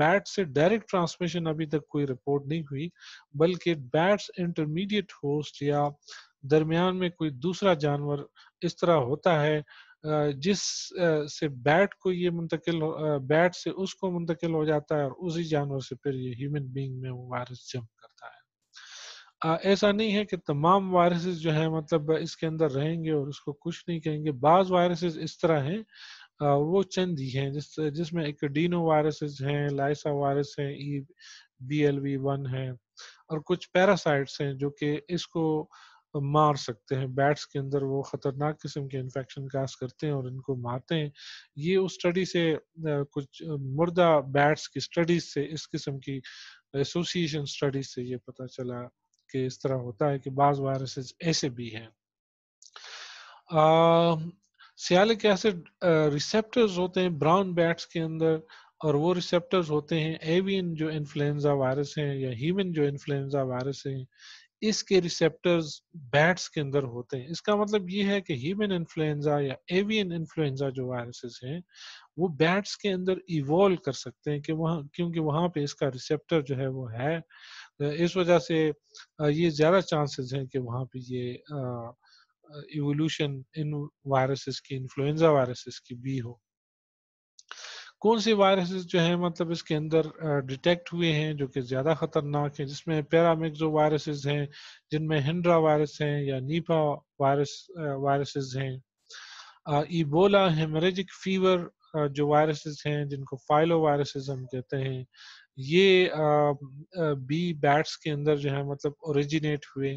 बैट से डायरेक्ट ट्रांसमिशन अभी तक कोई रिपोर्ट नहीं हुई, बल्कि बैट्स इंटरमीडिएट होस्ट या दरमियान में कोई दूसरा जानवर इस तरह होता है जिस से बैट से उसको मुंतकिल हो जाता है और उसी जानवर से फिर ये ह्यूमन बीइंग में वो वायरस जंप करता है। ऐसा नहीं है कि तमाम वायरसेस जो है मतलब इसके अंदर रहेंगे और उसको कुछ नहीं कहेंगे। बाज वायरसेस इस तरह हैं, वो चंद ही हैं जिसमें एडिनो वायरसेस हैं, लाइसा वायरस है, BLV1 है और कुछ पैरासाइट्स हैं जो कि इसको मार सकते हैं। बैट्स के अंदर वो खतरनाक किस्म के इन्फेक्शन काज करते हैं और इनको मारते हैं। ये उस स्टडी से कुछ मुर्दा बैट्स की स्टडीज से, इस किस्म की एसोसिएशन स्टडीज से ये पता चला कि इस तरह होता है कि बाज वायरसेस ऐसे भी हैं। सियालिक एसिड रिसेप्टर्स होते हैं ब्राउन बैट्स के अंदर और वो रिसेप्टर्स होते हैं एवियन जो इन्फ्लुएंजा वायरस हैं या ह्यूमन जो इन्फ्लुएंजा वायरस हैं, इसके रिसेप्टर्स बैट्स के अंदर होते हैं। इसका मतलब ये है कि ह्यूमन इन्फ्लुएंजा या एवियन इन्फ्लुएंजा जो वायरसेस हैं वो बैट्स के अंदर इवॉल्व कर सकते हैं, कि क्योंकि वहाँ पे इसका रिसेप्टर जो है वो है। इस वजह से ये ज़्यादा चांसेस हैं कि वहाँ पे ये इवोल्यूशन इन वायरसेस की, इन्फ्लुएंजा वायरसेस की भी हो। कौन से वायरसेस जो है मतलब इसके अंदर डिटेक्ट हुए हैं जो कि ज़्यादा खतरनाक हैं, जिसमें पैरामिक्सो वायरसेस हैं, जिनमें हिंड्रा वायरस हैं या नीपा वायरसेस हैं, इबोला, हेमरेजिक फीवर जो वायरसेस हैं जिनको फाइलो वायरसेस हम कहते हैं, ये बी बैट्स के अंदर जो है मतलब ओरिजिनेट हुए।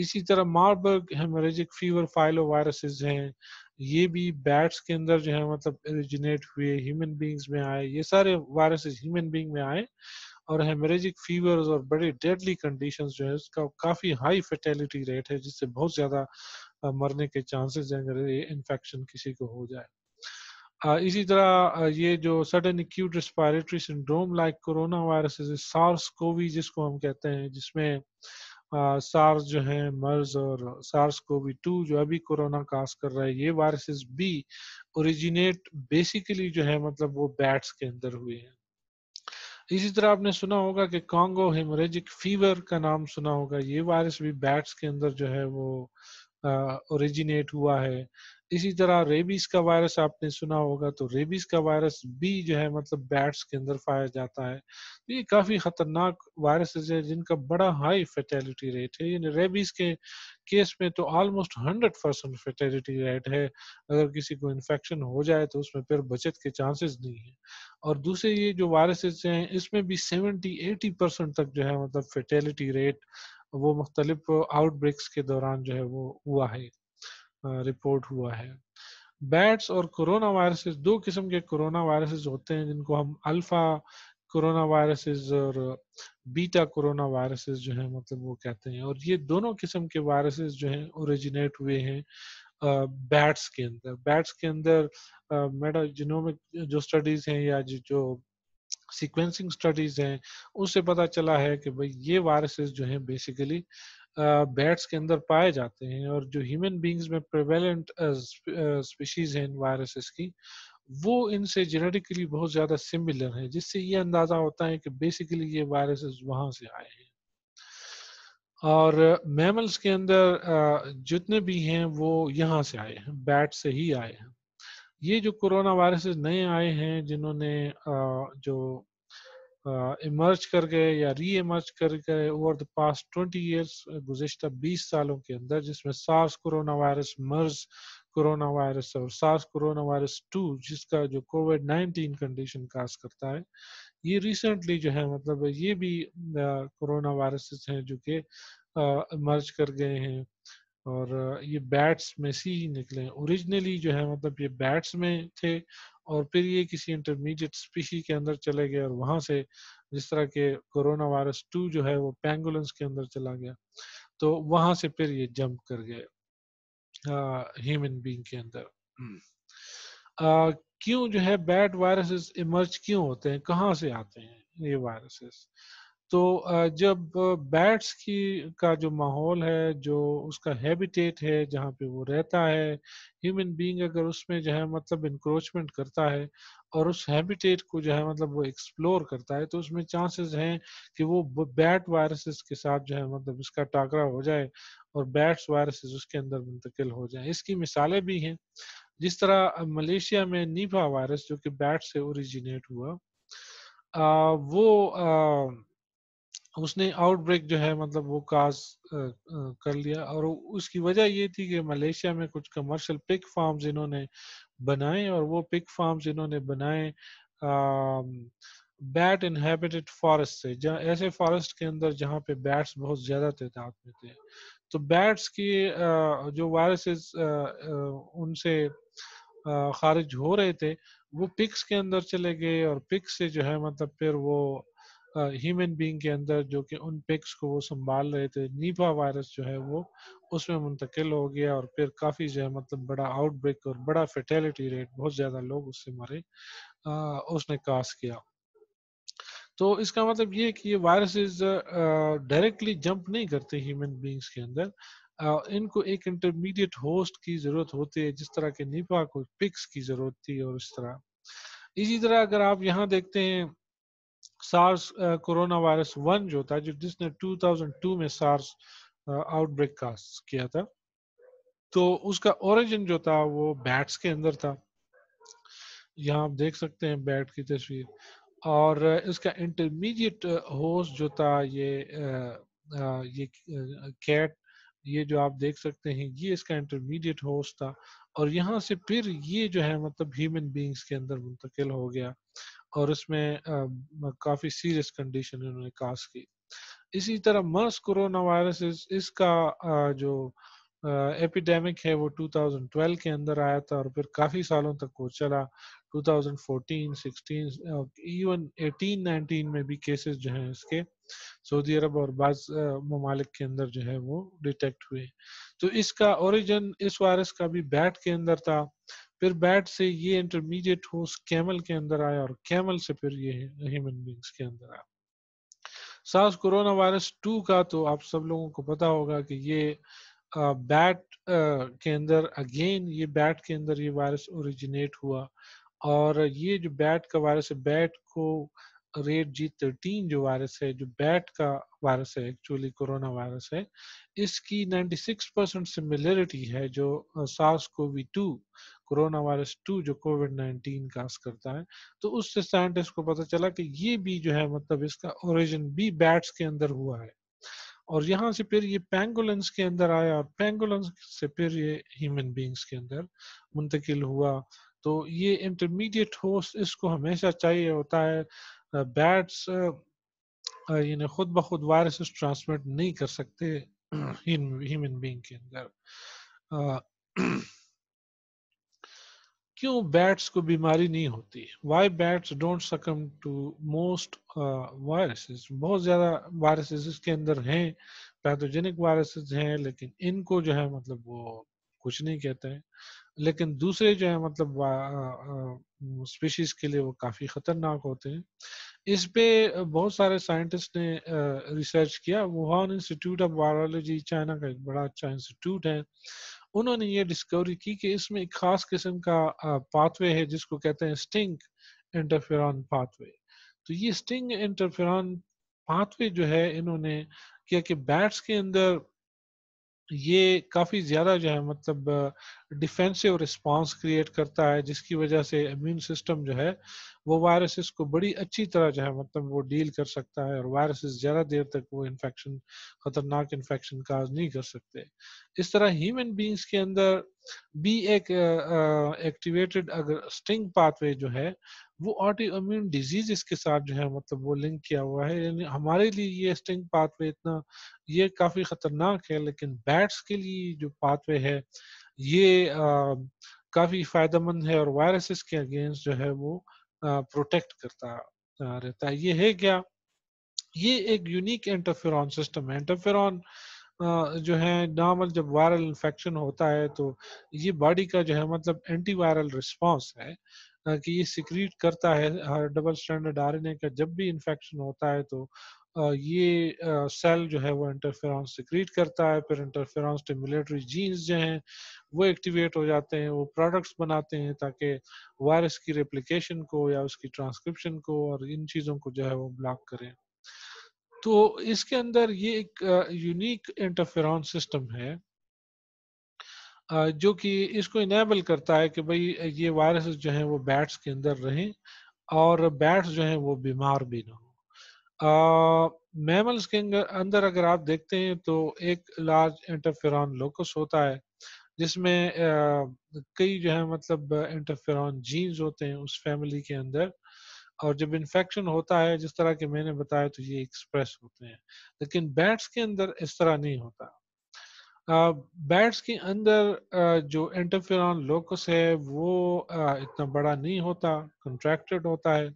इसी तरह Marburg haemorrhagic fever filo viruses हैं, ये भी बैट्स के अंदर जो है मतलब ओरिजिनेट हुए, ह्यूमन बीइंग्स में आए। ये सारे वायरसेस ह्यूमन बीइंग में आए और हेमरेजिक फीवर्स और बड़े डेडली कंडीशंस जो है उसका काफ़ी हाई फैटेलिटी रेट है, जिससे बहुत ज़्यादा मरने के चांसेस हैं अगर ये इन्फेक्शन किसी को हो जाए। इसी तरह ये जो sudden acute respiratory syndrome like corona viruses, SARS CoV जिसको हम कहते हैं, जिसमें सार्स जो है, मर्स और SARS-CoV-2 जो अभी कोरोना काज कर रहा है, ये वायरसेस भी ओरिजिनेट बेसिकली जो है मतलब वो बैट्स के अंदर हुए हैं। इसी तरह आपने सुना होगा कि कांगो हेमरेजिक फीवर का नाम सुना होगा, ये वायरस भी बैट्स के अंदर जो है वो ओरिजिनेट हुआ है। इसी तरह रेबीज का वायरस आपने सुना होगा, तो रेबीज का वायरस भी जो है मतलब बैट्स के अंदर पाया जाता है। तो ये काफ़ी ख़तरनाक वायरसेस हैं जिनका बड़ा हाई फैटेलिटी रेट है, यानी रेबीज के केस में तो ऑलमोस्ट 100% फैटेलिटी रेट है। अगर किसी को इन्फेक्शन हो जाए तो उसमें फिर बचत के चांसेस नहीं है। और दूसरे ये जो वायरसेस हैं इसमें भी 70-80% तक जो है मतलब फैटेलिटी रेट वो मुख्तलिफ आउटब्रेक्स के दौरान जो है वो हुआ है, रिपोर्ट हुआ है। बैट्स और कोरोना वायरसेस, दो किस्म के कोरोना वायरसेस होते हैं जिनको हम अल्फा कोरोना वायरसेस और बीटा कोरोना वायरसेस जो है मतलब वो कहते हैं। और ये दोनों किस्म के वायरसेस जो हैं ओरिजिनेट हुए हैं बैट्स के अंदर। बैट्स के अंदर मेटाजीनोमिक जो स्टडीज हैं या जो सीक्वेंसिंग स्टडीज हैं उससे पता चला है कि भाई ये वायरसेस जो हैं बेसिकली बैट्स के अंदर पाए जाते हैं। और जो ह्यूमन बींग्स में प्रेवेलेंट स्पीशीज हैं वायरसेस की वो इनसे जेनेटिकली बहुत ज्यादा सिमिलर है, जिससे ये अंदाजा होता है कि बेसिकली ये वायरसेस वहां से आए हैं। और मैमल्स के अंदर जितने भी हैं वो यहाँ से आए हैं, बैट से ही आए हैं। ये जो कोरोना वायरसेस नए आए हैं जिन्होंने जो इमर्ज कर गए या री इमर्ज कर गए ओवर द पास्ट 20 इयर्स, गुज़िश्ता 20 सालों के अंदर, जिसमें SARS corona virus, MERS corona virus और सार्स कोरोना वायरस 2 जिसका जो कोविड-19 कंडीशन काज करता है, ये रिसेंटली जो है मतलब ये भी कोरोना वायरसेस हैं जो कि इमर्ज कर गए हैं और ये बैट्स में से ही निकले। ओरिजिनली जो है मतलब ये बैट्स में थे और फिर ये किसी इंटरमीडिएट स्पीशी के अंदर चले गए और वहां से जिस तरह के कोरोना वायरस 2 जो है वो पेंगुलिन्स के अंदर चला गया तो वहां से फिर ये जंप कर गए ह्यूमन बीइंग के अंदर। क्यों जो है बैट वायरसेस इमर्ज क्यों होते हैं, कहाँ से आते हैं ये वायरसेस? तो जब बैट्स का जो माहौल है, जो उसका हैबिटेट है जहाँ पे वो रहता है, ह्यूमन बीइंग अगर उसमें जो है मतलब इंक्रोचमेंट करता है और उस हैबिटेट को जो है मतलब वो एक्सप्लोर करता है तो उसमें चांसेस हैं कि वो बैट वायरसेस के साथ जो है मतलब इसका टाकरा हो जाए और बैट्स वायरसेस उसके अंदर मुंतकिल हो जाए। इसकी मिसालें भी हैं, जिस तरह मलेशिया में नीपा वायरस जो कि बैट से ओरिजिनेट हुआ, उसने आउटब्रेक जो है मतलब वो काज कर लिया और उसकी वजह ये थी कि मलेशिया में कुछ कमर्शियल पिग फार्म्स इन्होंने बनाए और वो पिग फार्म्स इन्होंने बनाए बैट इनहेबिटेड फॉरेस्ट से, जहाँ ऐसे फॉरेस्ट के अंदर जहाँ पे बैट्स बहुत ज्यादा तादाद में थे। तो बैट्स की जो वायरसेस उनसे खारिज हो रहे थे वो पिग्स के अंदर चले गए और पिग्स से जो है मतलब फिर वो ह्यूमन बीइंग के अंदर जो कि उन पिग्स को वो संभाल रहे थे, नीपा वायरस जो है वो उसमें मुंतकिल हो गया और फिर काफी जो है मतलब बड़ा आउटब्रेक और बड़ा फेटेलिटी रेट, बहुत ज्यादा लोग उससे मरे उसने काज किया। तो इसका मतलब ये कि ये वायरसेस डायरेक्टली जंप नहीं करते ह्यूमन बीइंग्स के अंदर, इनको एक इंटरमीडिएट होस्ट की जरूरत होती है, जिस तरह के नीपा को पिग्स की जरूरत थी। और इसी तरह अगर आप यहाँ देखते हैं सार्स कोरोना वायरस 1 जो था, जो जिसने 2002 में सार्स आउटब्रेक काज किया था, तो उसका ओरिजिन जो था वो बैट्स के अंदर था। यहाँ आप देख सकते हैं बैट की तस्वीर। और इसका इंटरमीडिएट होस्ट जो था ये कैट, ये जो आप देख सकते हैं ये इसका इंटरमीडिएट होस्ट था। और यहाँ से फिर ये जो है मतलब ह्यूमन बीइंग्स के अंदर मुंतकिल हो गया और इसमें काफी सीरियस कंडीशन इन्होंने काज की। इसी तरह मर्स कोरोना वायरस, इसका जो एपिडेमिक है वो 2012 के अंदर आया था और फिर काफी सालों तक वो चला। 2014, 16, इवन 18, 19 में भी केसेस जो हैं इसके सऊदी अरब और बाज ममालिक के अंदर जो है वो डिटेक्ट हुए। तो इसका ओरिजिन इस वायरस का भी बैट के अंदर था, फिर बैट से ये इंटरमीडिएट होस्ट कैमल के अंदर आया और कैमल से फिर ये ह्यूमन बीइंग्स के अंदर आया। सार्स कोरोना वायरस 2 का तो आप सब लोगों को पता होगा कि ये बैट के अंदर, अगेन ये बैट के अंदर ये वायरस ओरिजिनेट हुआ। और ये जो बैट का वायरस है, बैट को रेट G13 जो वायरस है, जो बैट का वायरस है एक्चुअली कोरोना वायरस है, इसकी 96% सिमिलरिटी है जो SARS-CoV-2 कोरोना वायरस 2 जो कोविड-19 काज करता है। तो उससे साइंटिस्ट को पता चला कि ये भी जो है मतलब इसका ओरिजिन भी बैट्स के अंदर हुआ है। और यहाँ से फिर ये पेंगुलिन्स के अंदर आया और पेंगुलिन्स से फिर ये ह्यूमन बीइंग्स के अंदर मुंतकिल हुआ। तो ये इंटरमीडिएट होस्ट इसको हमेशा चाहिए होता है। बैट्स यानी खुद ब खुद वायरसेस ट्रांसमिट नहीं कर सकते ह्यूमन बीइंग के अंदर। क्यों बैट्स को बीमारी नहीं होती, why bats don't succumb to most viruses. बहुत ज़्यादा वायरसेस इसके अंदर हैं, पैथोजेनिक वायरसेस हैं, लेकिन इनको जो है मतलब वो कुछ नहीं कहते हैं, लेकिन दूसरे जो है मतलब स्पीशीज के लिए वो काफ़ी ख़तरनाक होते हैं। इस पे बहुत सारे साइंटिस्ट ने रिसर्च किया। Wuhan Institute of Virology, China का एक बड़ा अच्छा इंस्टीट्यूट है, उन्होंने ये डिस्कवरी की कि इसमें एक खास किस्म का पाथवे है जिसको कहते हैं स्टिंग इंटरफेरॉन पाथवे। तो ये स्टिंग इंटरफेरॉन पाथवे जो है इन्होंने किया कि बैट्स के अंदर ये काफ़ी ज़्यादा जो है मतलब डिफेंसिव रिस्पांस क्रिएट करता है, जिसकी वजह से इम्यून सिस्टम जो है वो वायरसेस को बड़ी अच्छी तरह जो है मतलब वो डील कर सकता है और वायरसेस ज़्यादा देर तक वो इन्फेक्शन, ख़तरनाक इन्फेक्शन काज नहीं कर सकते। इस तरह ह्यूमन बीइंग्स के अंदर भी एक एक्टिवेटेड अगर स्टिंग पाथवे जो है वो ऑटो इम्यून डिजीज के साथ जो है मतलब वो लिंक किया हुआ है। यानी हमारे लिए ये स्टिंग पाथवे इतना ये काफ़ी ख़तरनाक है, लेकिन बैट्स के लिए जो पाथवे है ये काफ़ी फ़ायदेमंद है और वायरसेस के अगेंस्ट जो है वो प्रोटेक्ट करता रहता है। ये है क्या, ये एक यूनिक इंटरफेरॉन सिस्टम है। इंटरफेरॉन जो है नॉर्मल जब वायरल इन्फेक्शन होता है तो ये बॉडी का जो है मतलब एंटीवायरल रिस्पॉन्स है कि ये सिक्रीट करता है। डबल स्ट्रैंडेड आरएनए का जब भी इन्फेक्शन होता है तो ये सेल जो है वो इंटरफेरॉन सिक्रीट करता है, फिर इंटरफेरॉन स्टिमुलेटरी जीन्स जो हैं वो एक्टिवेट हो जाते हैं, वो प्रोडक्ट्स बनाते हैं ताकि वायरस की रेप्लिकेशन को या उसकी ट्रांसक्रिप्शन को और इन चीज़ों को जो है वो ब्लॉक करें। तो इसके अंदर ये एक यूनिक इंटरफेरॉन सिस्टम है जो कि इसको इनेबल करता है कि भाई ये वायरस जो हैं वो बैट्स के अंदर रहें और बैट्स जो हैं वो बीमार भी ना हो। मैमल्स के अंदर अगर आप देखते हैं तो एक लार्ज इंटरफेरॉन लोकस होता है जिसमें कई जो है मतलब इंटरफेरॉन जीन्स होते हैं उस फैमिली के अंदर, और जब इन्फेक्शन होता है जिस तरह के मैंने बताया तो ये एक्सप्रेस होते हैं, लेकिन बैट्स के अंदर इस तरह नहीं होता। बैट्स के अंदर जो इंटरफेरॉन लोकस है वो इतना बड़ा नहीं होता, कंट्रैक्टेड होता है,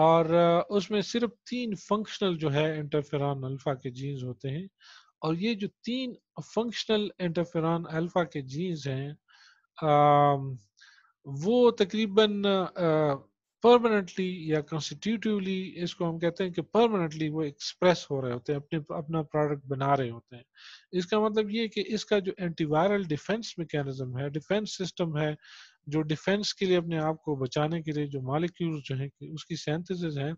और उसमें सिर्फ 3 फंक्शनल जो है इंटरफेरॉन अल्फा के जीन्स होते हैं, और ये जो 3 फंक्शनल इंटरफेरॉन अल्फा के जीन्स हैं वो तकरीबन परमानेंटली या कॉन्स्टिट्यूटिवली, इसको हम कहते हैं कि परमानेंटली वो एक्सप्रेस हो रहे होते हैं, अपना प्रोडक्ट बना रहे होते हैं। इसका मतलब ये है कि इसका जो एंटीवायरल डिफेंस मैकेनिज्म है, डिफेंस सिस्टम है जो डिफेंस के लिए अपने आप को बचाने के लिए जो मॉलिक्यूल्स जो हैं उसकी सिंथेसिस है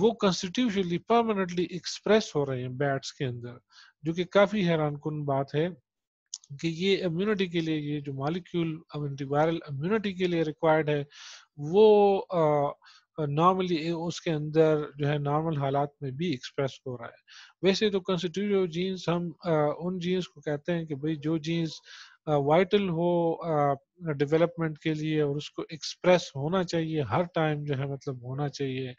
वो कॉन्स्टिट्यूशनली परमानेंटली एक्सप्रेस हो रहे हैं बैट्स के अंदर, जो कि काफ़ी हैरानकुन बात है कि ये इम्यूनिटी के लिए, ये जो मॉलिक्यूल एंटीवायरल इम्यूनिटी के लिए रिक्वायर्ड है वो नॉर्मली उसके अंदर जो है नॉर्मल हालात में भी एक्सप्रेस हो रहा है। वैसे तो कंस्टिट्यूटिव जीन्स हम उन जीन्स को कहते हैं कि भाई जो जीन्स वाइटल हो डेवलपमेंट के लिए और उसको एक्सप्रेस होना चाहिए हर टाइम जो है मतलब होना चाहिए,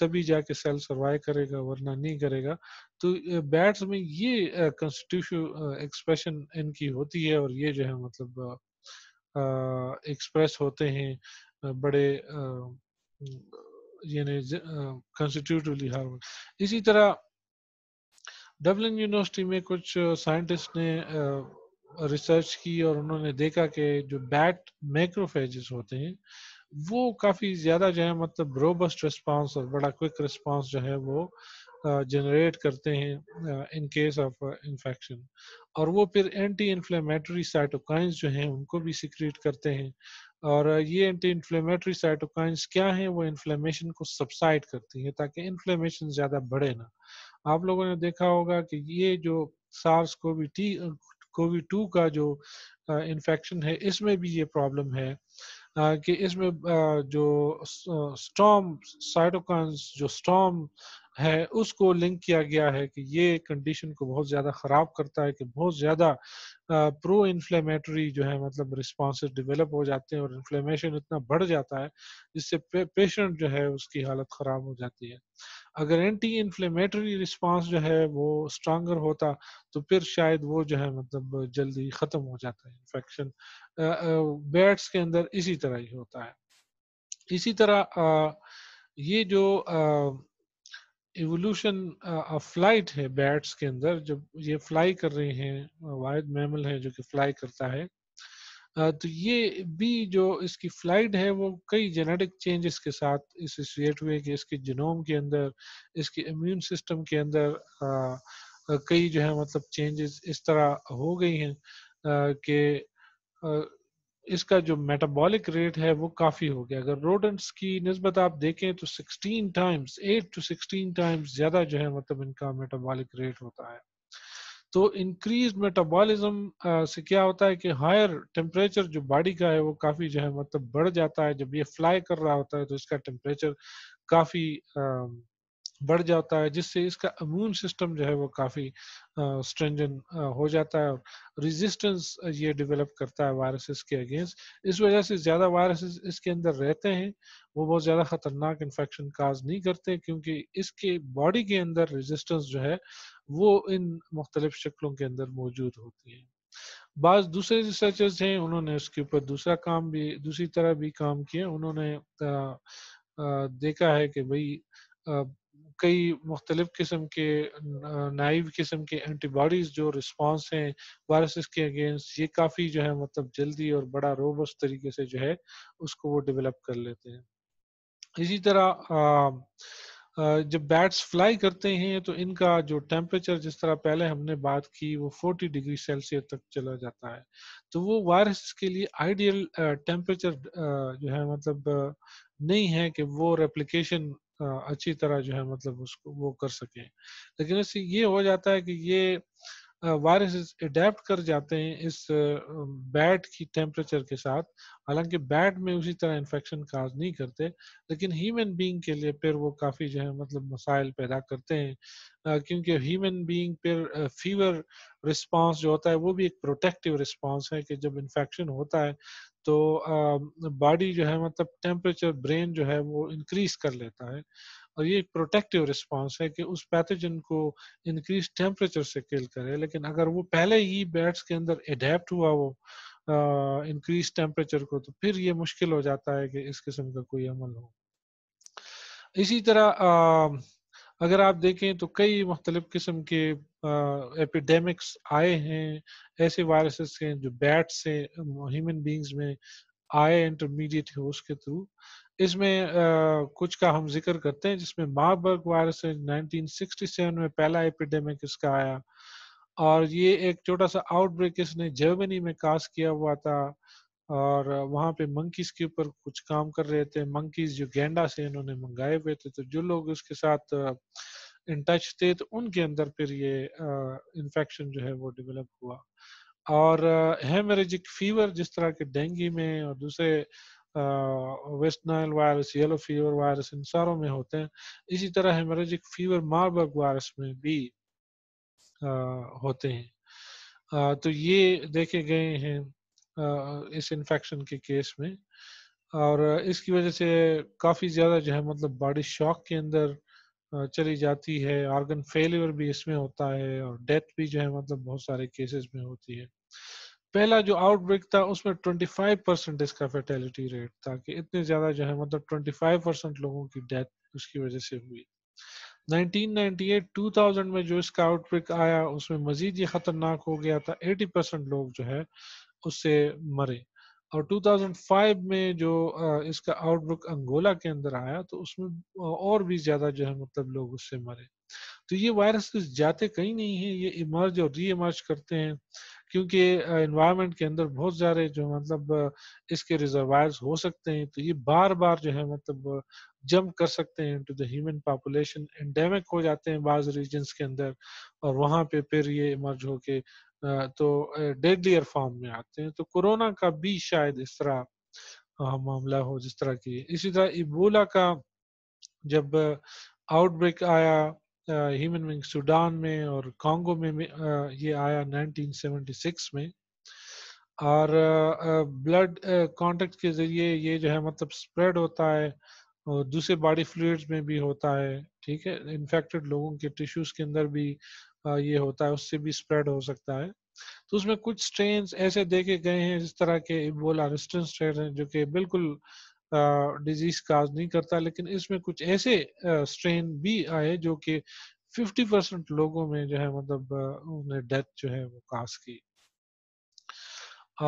तभी जाके सेल सर्वाइव करेगा, वरना नहीं करेगा। तो बैट्स में ये कंस्टिट्यूटिव एक्सप्रेशन इनकी होती है और ये जो है मतलब एक्सप्रेस होते हैं बड़े यानी कंस्टिट्यूटिवली हार्मोन। इसी तरह डबलिन यूनिवर्सिटी में कुछ साइंटिस्ट ने रिसर्च की और उन्होंने देखा कि जो बैट मैक्रोफेजेस होते हैं वो काफ़ी ज़्यादा जो है मतलब रोबस्ट रिस्पांस और बड़ा क्विक रिस्पांस जो है वो जनरेट करते हैं इन केस ऑफ इन्फेक्शन, और वो फिर एंटी इन्फ्लेमेटरी साइटोकाइंस जो हैं उनको भी सिक्रीट करते हैं। और ये एंटी इन्फ्लेमेटरी साइटोकाइंस क्या हैं, वो इन्फ्लेमेशन को सबसाइड करती हैं ताकि इन्फ्लेमेशन ज़्यादा बढ़े ना। आप लोगों ने देखा होगा कि ये जो सार्स कोविड-2 का जो इन्फेक्शन है इसमें भी ये प्रॉब्लम है कि इसमें जो स्टॉर्म साइटोकाइंस जो स्टॉर्म है उसको लिंक किया गया है कि ये कंडीशन को बहुत ज़्यादा ख़राब करता है कि बहुत ज़्यादा प्रो इन्फ्लेमेटरी जो है मतलब रिस्पॉन्सेस डेवलप हो जाते हैं और इन्फ्लेमेशन इतना बढ़ जाता है जिससे पेशेंट जो है उसकी हालत ख़राब हो जाती है। अगर एंटी इन्फ्लेमेटरी रिस्पांस जो है वो स्ट्रांगर होता तो फिर शायद वो जो है मतलब जल्दी ख़त्म हो जाता है इन्फेक्शन। बैट्स के अंदर इसी तरह ही होता है। इसी तरह ये जो एवोल्यूशन ऑफ फ्लाइट है बैट्स के अंदर, जब ये फ्लाई कर रहे हैं, वाइड मैमल है जो कि फ्लाई करता है, तो ये भी जो इसकी फ्लाइट है वो कई जेनेटिक चेंजेस के साथ एसोसिएट हुए कि इसके जीनोम के अंदर, इसके इम्यून सिस्टम के अंदर कई जो है मतलब चेंजेस इस तरह हो गई हैं कि इसका जो मेटाबॉलिक रेट है वो काफ़ी हो गया। अगर रोडेंट्स की निस्बत आप देखें तो 8 to 16 times ज़्यादा जो है मतलब इनका मेटाबॉलिक रेट होता है। तो इंक्रीज मेटाबॉलिज्म से क्या होता है कि हायर टेम्परेचर जो बॉडी का है वो काफ़ी जो है मतलब बढ़ जाता है। जब ये फ्लाई कर रहा होता है तो इसका टेम्परेचर काफ़ी बढ़ जाता है, जिससे इसका इम्यून सिस्टम जो है वो काफ़ी स्ट्रेंजन हो जाता है और रेजिस्टेंस ये डेवलप करता है वायरसेस के अगेंस्ट। इस वजह से ज़्यादा वायरसेस इसके अंदर रहते हैं, वो बहुत ज़्यादा ख़तरनाक इन्फेक्शन काज नहीं करते क्योंकि इसके बॉडी के अंदर रेजिस्टेंस जो है वो इन मुख्तलिफ शक्लों के अंदर मौजूद होती है। बाज़ दूसरे रिसर्चर्स हैं, उन्होंने उसके ऊपर दूसरी तरह भी काम किया। उन्होंने देखा है कि भाई कई मुख्तलिफ किस्म के नाइव किस्म के एंटीबॉडीज़ जो रिस्पॉन्स हैं वायरसेस के अगेंस्ट, ये काफ़ी जो है मतलब जल्दी और बड़ा रोबस्ट तरीके से जो है उसको वो डेवलप कर लेते हैं। इसी तरह जब बैट्स फ्लाई करते हैं तो इनका जो टेम्परेचर, जिस तरह पहले हमने बात की, वो 40 डिग्री सेल्सियस तक चला जाता है, तो वो वायरस के लिए आइडियल टेम्परेचर जो है मतलब नहीं है कि वो रेप्लिकेशन अच्छी तरह जो है मतलब उसको वो कर सकें। लेकिन इससे ये हो जाता है कि ये वायरसेस अडेप्ट कर जाते हैं इस बैट की टेम्परेचर के साथ, हालांकि बैट में उसी तरह इन्फेक्शन काज नहीं करते, लेकिन ह्यूमन बीइंग के लिए फिर वो काफ़ी जो है मतलब मसाइल पैदा करते हैं क्योंकि ह्यूमन बीइंग फिर फीवर रिस्पांस जो होता है वो भी एक प्रोटेक्टिव रिस्पांस है कि जब इन्फेक्शन होता है तो बॉडी जो है मतलब टेम्परेचर, ब्रेन जो है वो इंक्रीज कर लेता है और ये एक प्रोटेक्टिव रिस्पांस है कि उस पैथोजन को इंक्रीज टेम्परेचर से किल करे। लेकिन अगर वो पहले ही बैट्स के अंदर एडेप्ट हुआ वो इंक्रीज टेम्परेचर को, तो फिर ये मुश्किल हो जाता है कि इस किस्म का कोई अमल हो। इसी तरह अगर आप देखें तो कई मुख्तलिफ किस्म के एपिडेमिक्स आए हैं, ऐसे वायरसेस हैं जो बैट से ह्यूमन बींग्स में आए इंटरमीडिएट है उसके थ्रू। इसमें कुछ का हम जिक्र करते हैं, जिसमें मार्बर्ग वायरस 1967 में पहला एपिडेमिक इसका आया और ये एक छोटा सा आउटब्रेक इसने जर्मनी में काज किया हुआ था और वहाँ पे मंकीज के ऊपर कुछ काम कर रहे थे। मंकीज युगेंडा से इन्होंने मंगाए हुए थे, तो जो लोग उसके साथ इन टच थे तो उनके अंदर फिर ये इन्फेक्शन जो है वो डेवलप हुआ। और हेमरेजिक फीवर, जिस तरह के डेंगू में और दूसरे West Nile virus, yellow fever virus, इन सारों में होते हैं, इसी तरह हेमरेजिक फीवर मार्बर्ग वायरस में भी होते हैं। तो ये देखे गए हैं इस इन्फेक्शन के केस में और इसकी वजह से काफ़ी ज़्यादा जो है मतलब बॉडी शॉक के अंदर चली जाती है, ऑर्गन फेलियर भी इसमें होता है और डेथ भी जो है मतलब बहुत सारे केसेस में होती है। पहला जो आउटब्रेक था उसमें 25% इसका फैटेलिटी रेट था कि इतने ज़्यादा जो है मतलब 25% लोगों की डेथ उसकी वजह से हुई। 1998-2000 में जो इसका आउटब्रेक आया उसमें मजीद ये ख़तरनाक हो गया था, 80% लोग जो है उससे मरे। और 2005 में जो इसका आउटब्रेक अंगोला के अंदर आया तो उसमें और भी ज़्यादा जो है मतलब लोग उससे मरे। तो ये वायरस जाते कहीं नहीं है, ये इमर्ज और री इमर्ज करते हैं क्योंकि एनवायरनमेंट के अंदर बहुत सारे जो मतलब इसके रिजर्वायर्स हो सकते हैं, तो ये बार बार जो है मतलब जंप कर सकते हैं into the human population, endemic हो जाते हैं बाज़ रीजन्स के अंदर और वहाँ पे फिर ये इमर्ज होके तो डेडलियर फॉर्म में आते हैं। तो कोरोना का भी शायद इस तरह मामला हो जिस तरह की। इसी तरह इबोला का जब आउटब्रेक आया ह्यूमन बींग सूडान में और कांगो में ये आया 1976 में और ब्लड कांटेक्ट के ज़रिए ये जो है मतलब स्प्रेड होता है और दूसरे बॉडी फ्लूइड्स में भी होता है, ठीक है, इन्फेक्टेड लोगों के टिश्यूज के अंदर भी ये होता है, उससे भी स्प्रेड हो सकता है। तो उसमें कुछ स्ट्रेन ऐसे देखे गए हैं जिस तरह के इबोला रेसिस्टेंट स्ट्रेन हैं जो कि बिल्कुल डिजीज काज नहीं करता, लेकिन इसमें कुछ ऐसे स्ट्रेन भी आए जो कि 50% लोगों में जो है मतलब उन्हें डेथ जो है वो काज की।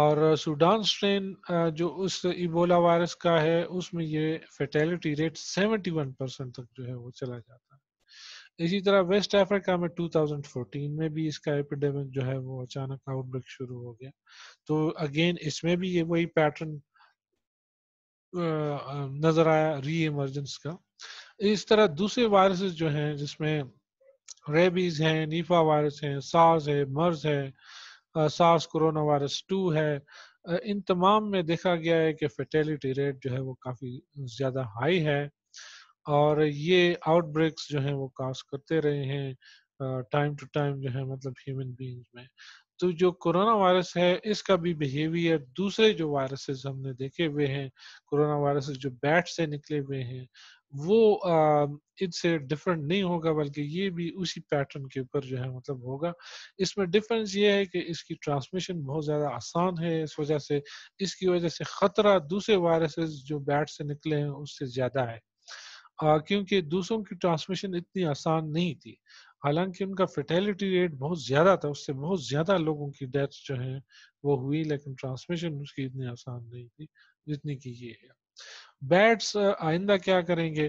और सूडान स्ट्रेन जो उस इबोला वायरस का है उसमें ये फैटेलिटी रेट 71% तक जो है वो चला जाता है। इसी तरह वेस्ट अफ्रीका में 2014 में भी इसका एपिडेमिक जो है वो अचानक आउटब्रेक शुरू हो गया। तो अगेन इसमें भी ये वही पैटर्न नजर आया री इमर्जेंस का। इस तरह दूसरे वायरसेस जो हैं जिसमें रेबीज हैं, नीफा वायरस हैं, सार्स है, मर्स है, सार्स कोरोना वायरस 2 है, इन तमाम में देखा गया है कि फैटेलिटी रेट जो है वो काफ़ी ज़्यादा हाई है और ये आउटब्रेक्स जो हैं वो काज करते रहे हैं टाइम टू टाइम जो है मतलब ह्यूमन बीइंग्स में। तो जो कोरोना वायरस है इसका भी बिहेवियर दूसरे जो वायरसेस हमने देखे हुए हैं, कोरोना वायरसेस जो बैट से निकले हुए हैं, वो इससे डिफरेंट नहीं होगा बल्कि ये भी उसी पैटर्न के ऊपर जो है मतलब होगा। इसमें डिफरेंस ये है कि इसकी ट्रांसमिशन बहुत ज़्यादा आसान है, इसकी वजह से ख़तरा दूसरे वायरसेस जो बैट से निकले हैं उससे ज़्यादा है, क्योंकि दूसरों की ट्रांसमिशन इतनी आसान नहीं थी। हालांकि उनका फर्टिलिटी रेट बहुत ज़्यादा था, उससे बहुत ज़्यादा लोगों की डेथ जो है वो हुई, लेकिन ट्रांसमिशन उसकी इतनी आसान नहीं थी जितनी कि ये है। बैट्स आइंदा क्या करेंगे?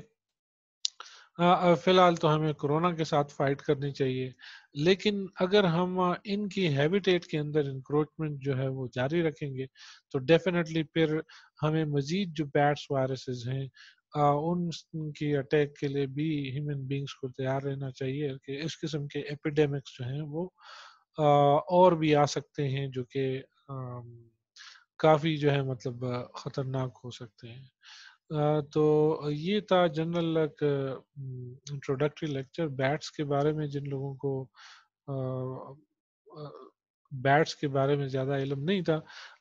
फिलहाल तो हमें कोरोना के साथ फाइट करनी चाहिए, लेकिन अगर हम इनकी हैबिटेट के अंदर इंक्रोचमेंट जो है वो जारी रखेंगे तो डेफिनेटली फिर हमें मजीद जो बैट्स वायरसेस हैं उनकी अटैक के लिए भी ह्यूमन बींग्स को तैयार रहना चाहिए कि इस किस्म के एपिडेमिक्स जो हैं वो और भी आ सकते हैं जो कि काफ़ी जो है मतलब ख़तरनाक हो सकते हैं। तो ये था जनरल इंट्रोडक्टरी लेक्चर बैट्स के बारे में। जिन लोगों को बैट्स के बारे में ज़्यादा इल्म नहीं था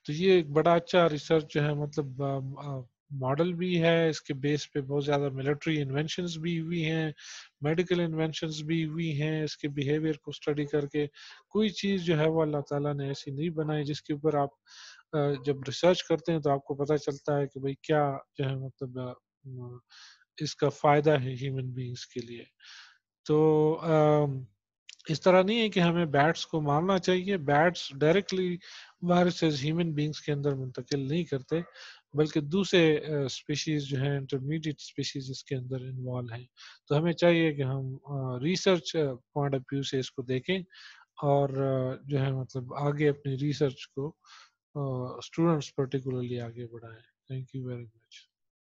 तो ये एक बड़ा अच्छा रिसर्च जो है मतलब मॉडल भी है, इसके बेस पे बहुत ज़्यादा मिलिट्री इन्वेंशंस भी हुई हैं, मेडिकल इन्वेंशंस भी हुई हैं। इसके बिहेवियर को स्टडी करके कोई चीज़ जो है वो अल्लाह ताला ने ऐसी नहीं बनाई जिसके ऊपर आप जब रिसर्च करते हैं तो आपको पता चलता है कि भाई क्या जो है मतलब इसका फ़ायदा है ह्यूमन बीइंग्स के लिए। तो इस तरह नहीं है कि हमें बैट्स को मारना चाहिए, bats directly viruses human beings के अंदर मुंतकिल नहीं करते, बल्कि दूसरे स्पीशीज़ जो हैं इंटरमीडिएट स्पीशीज़ इसके अंदर इन्वॉल्व हैं। तो हमें चाहिए कि हम रिसर्च पॉइंट ऑफ व्यू से इसको देखें और जो है मतलब आगे अपनी रिसर्च को स्टूडेंट्स पर्टिकुलरली आगे बढ़ाएं। Thank you very much.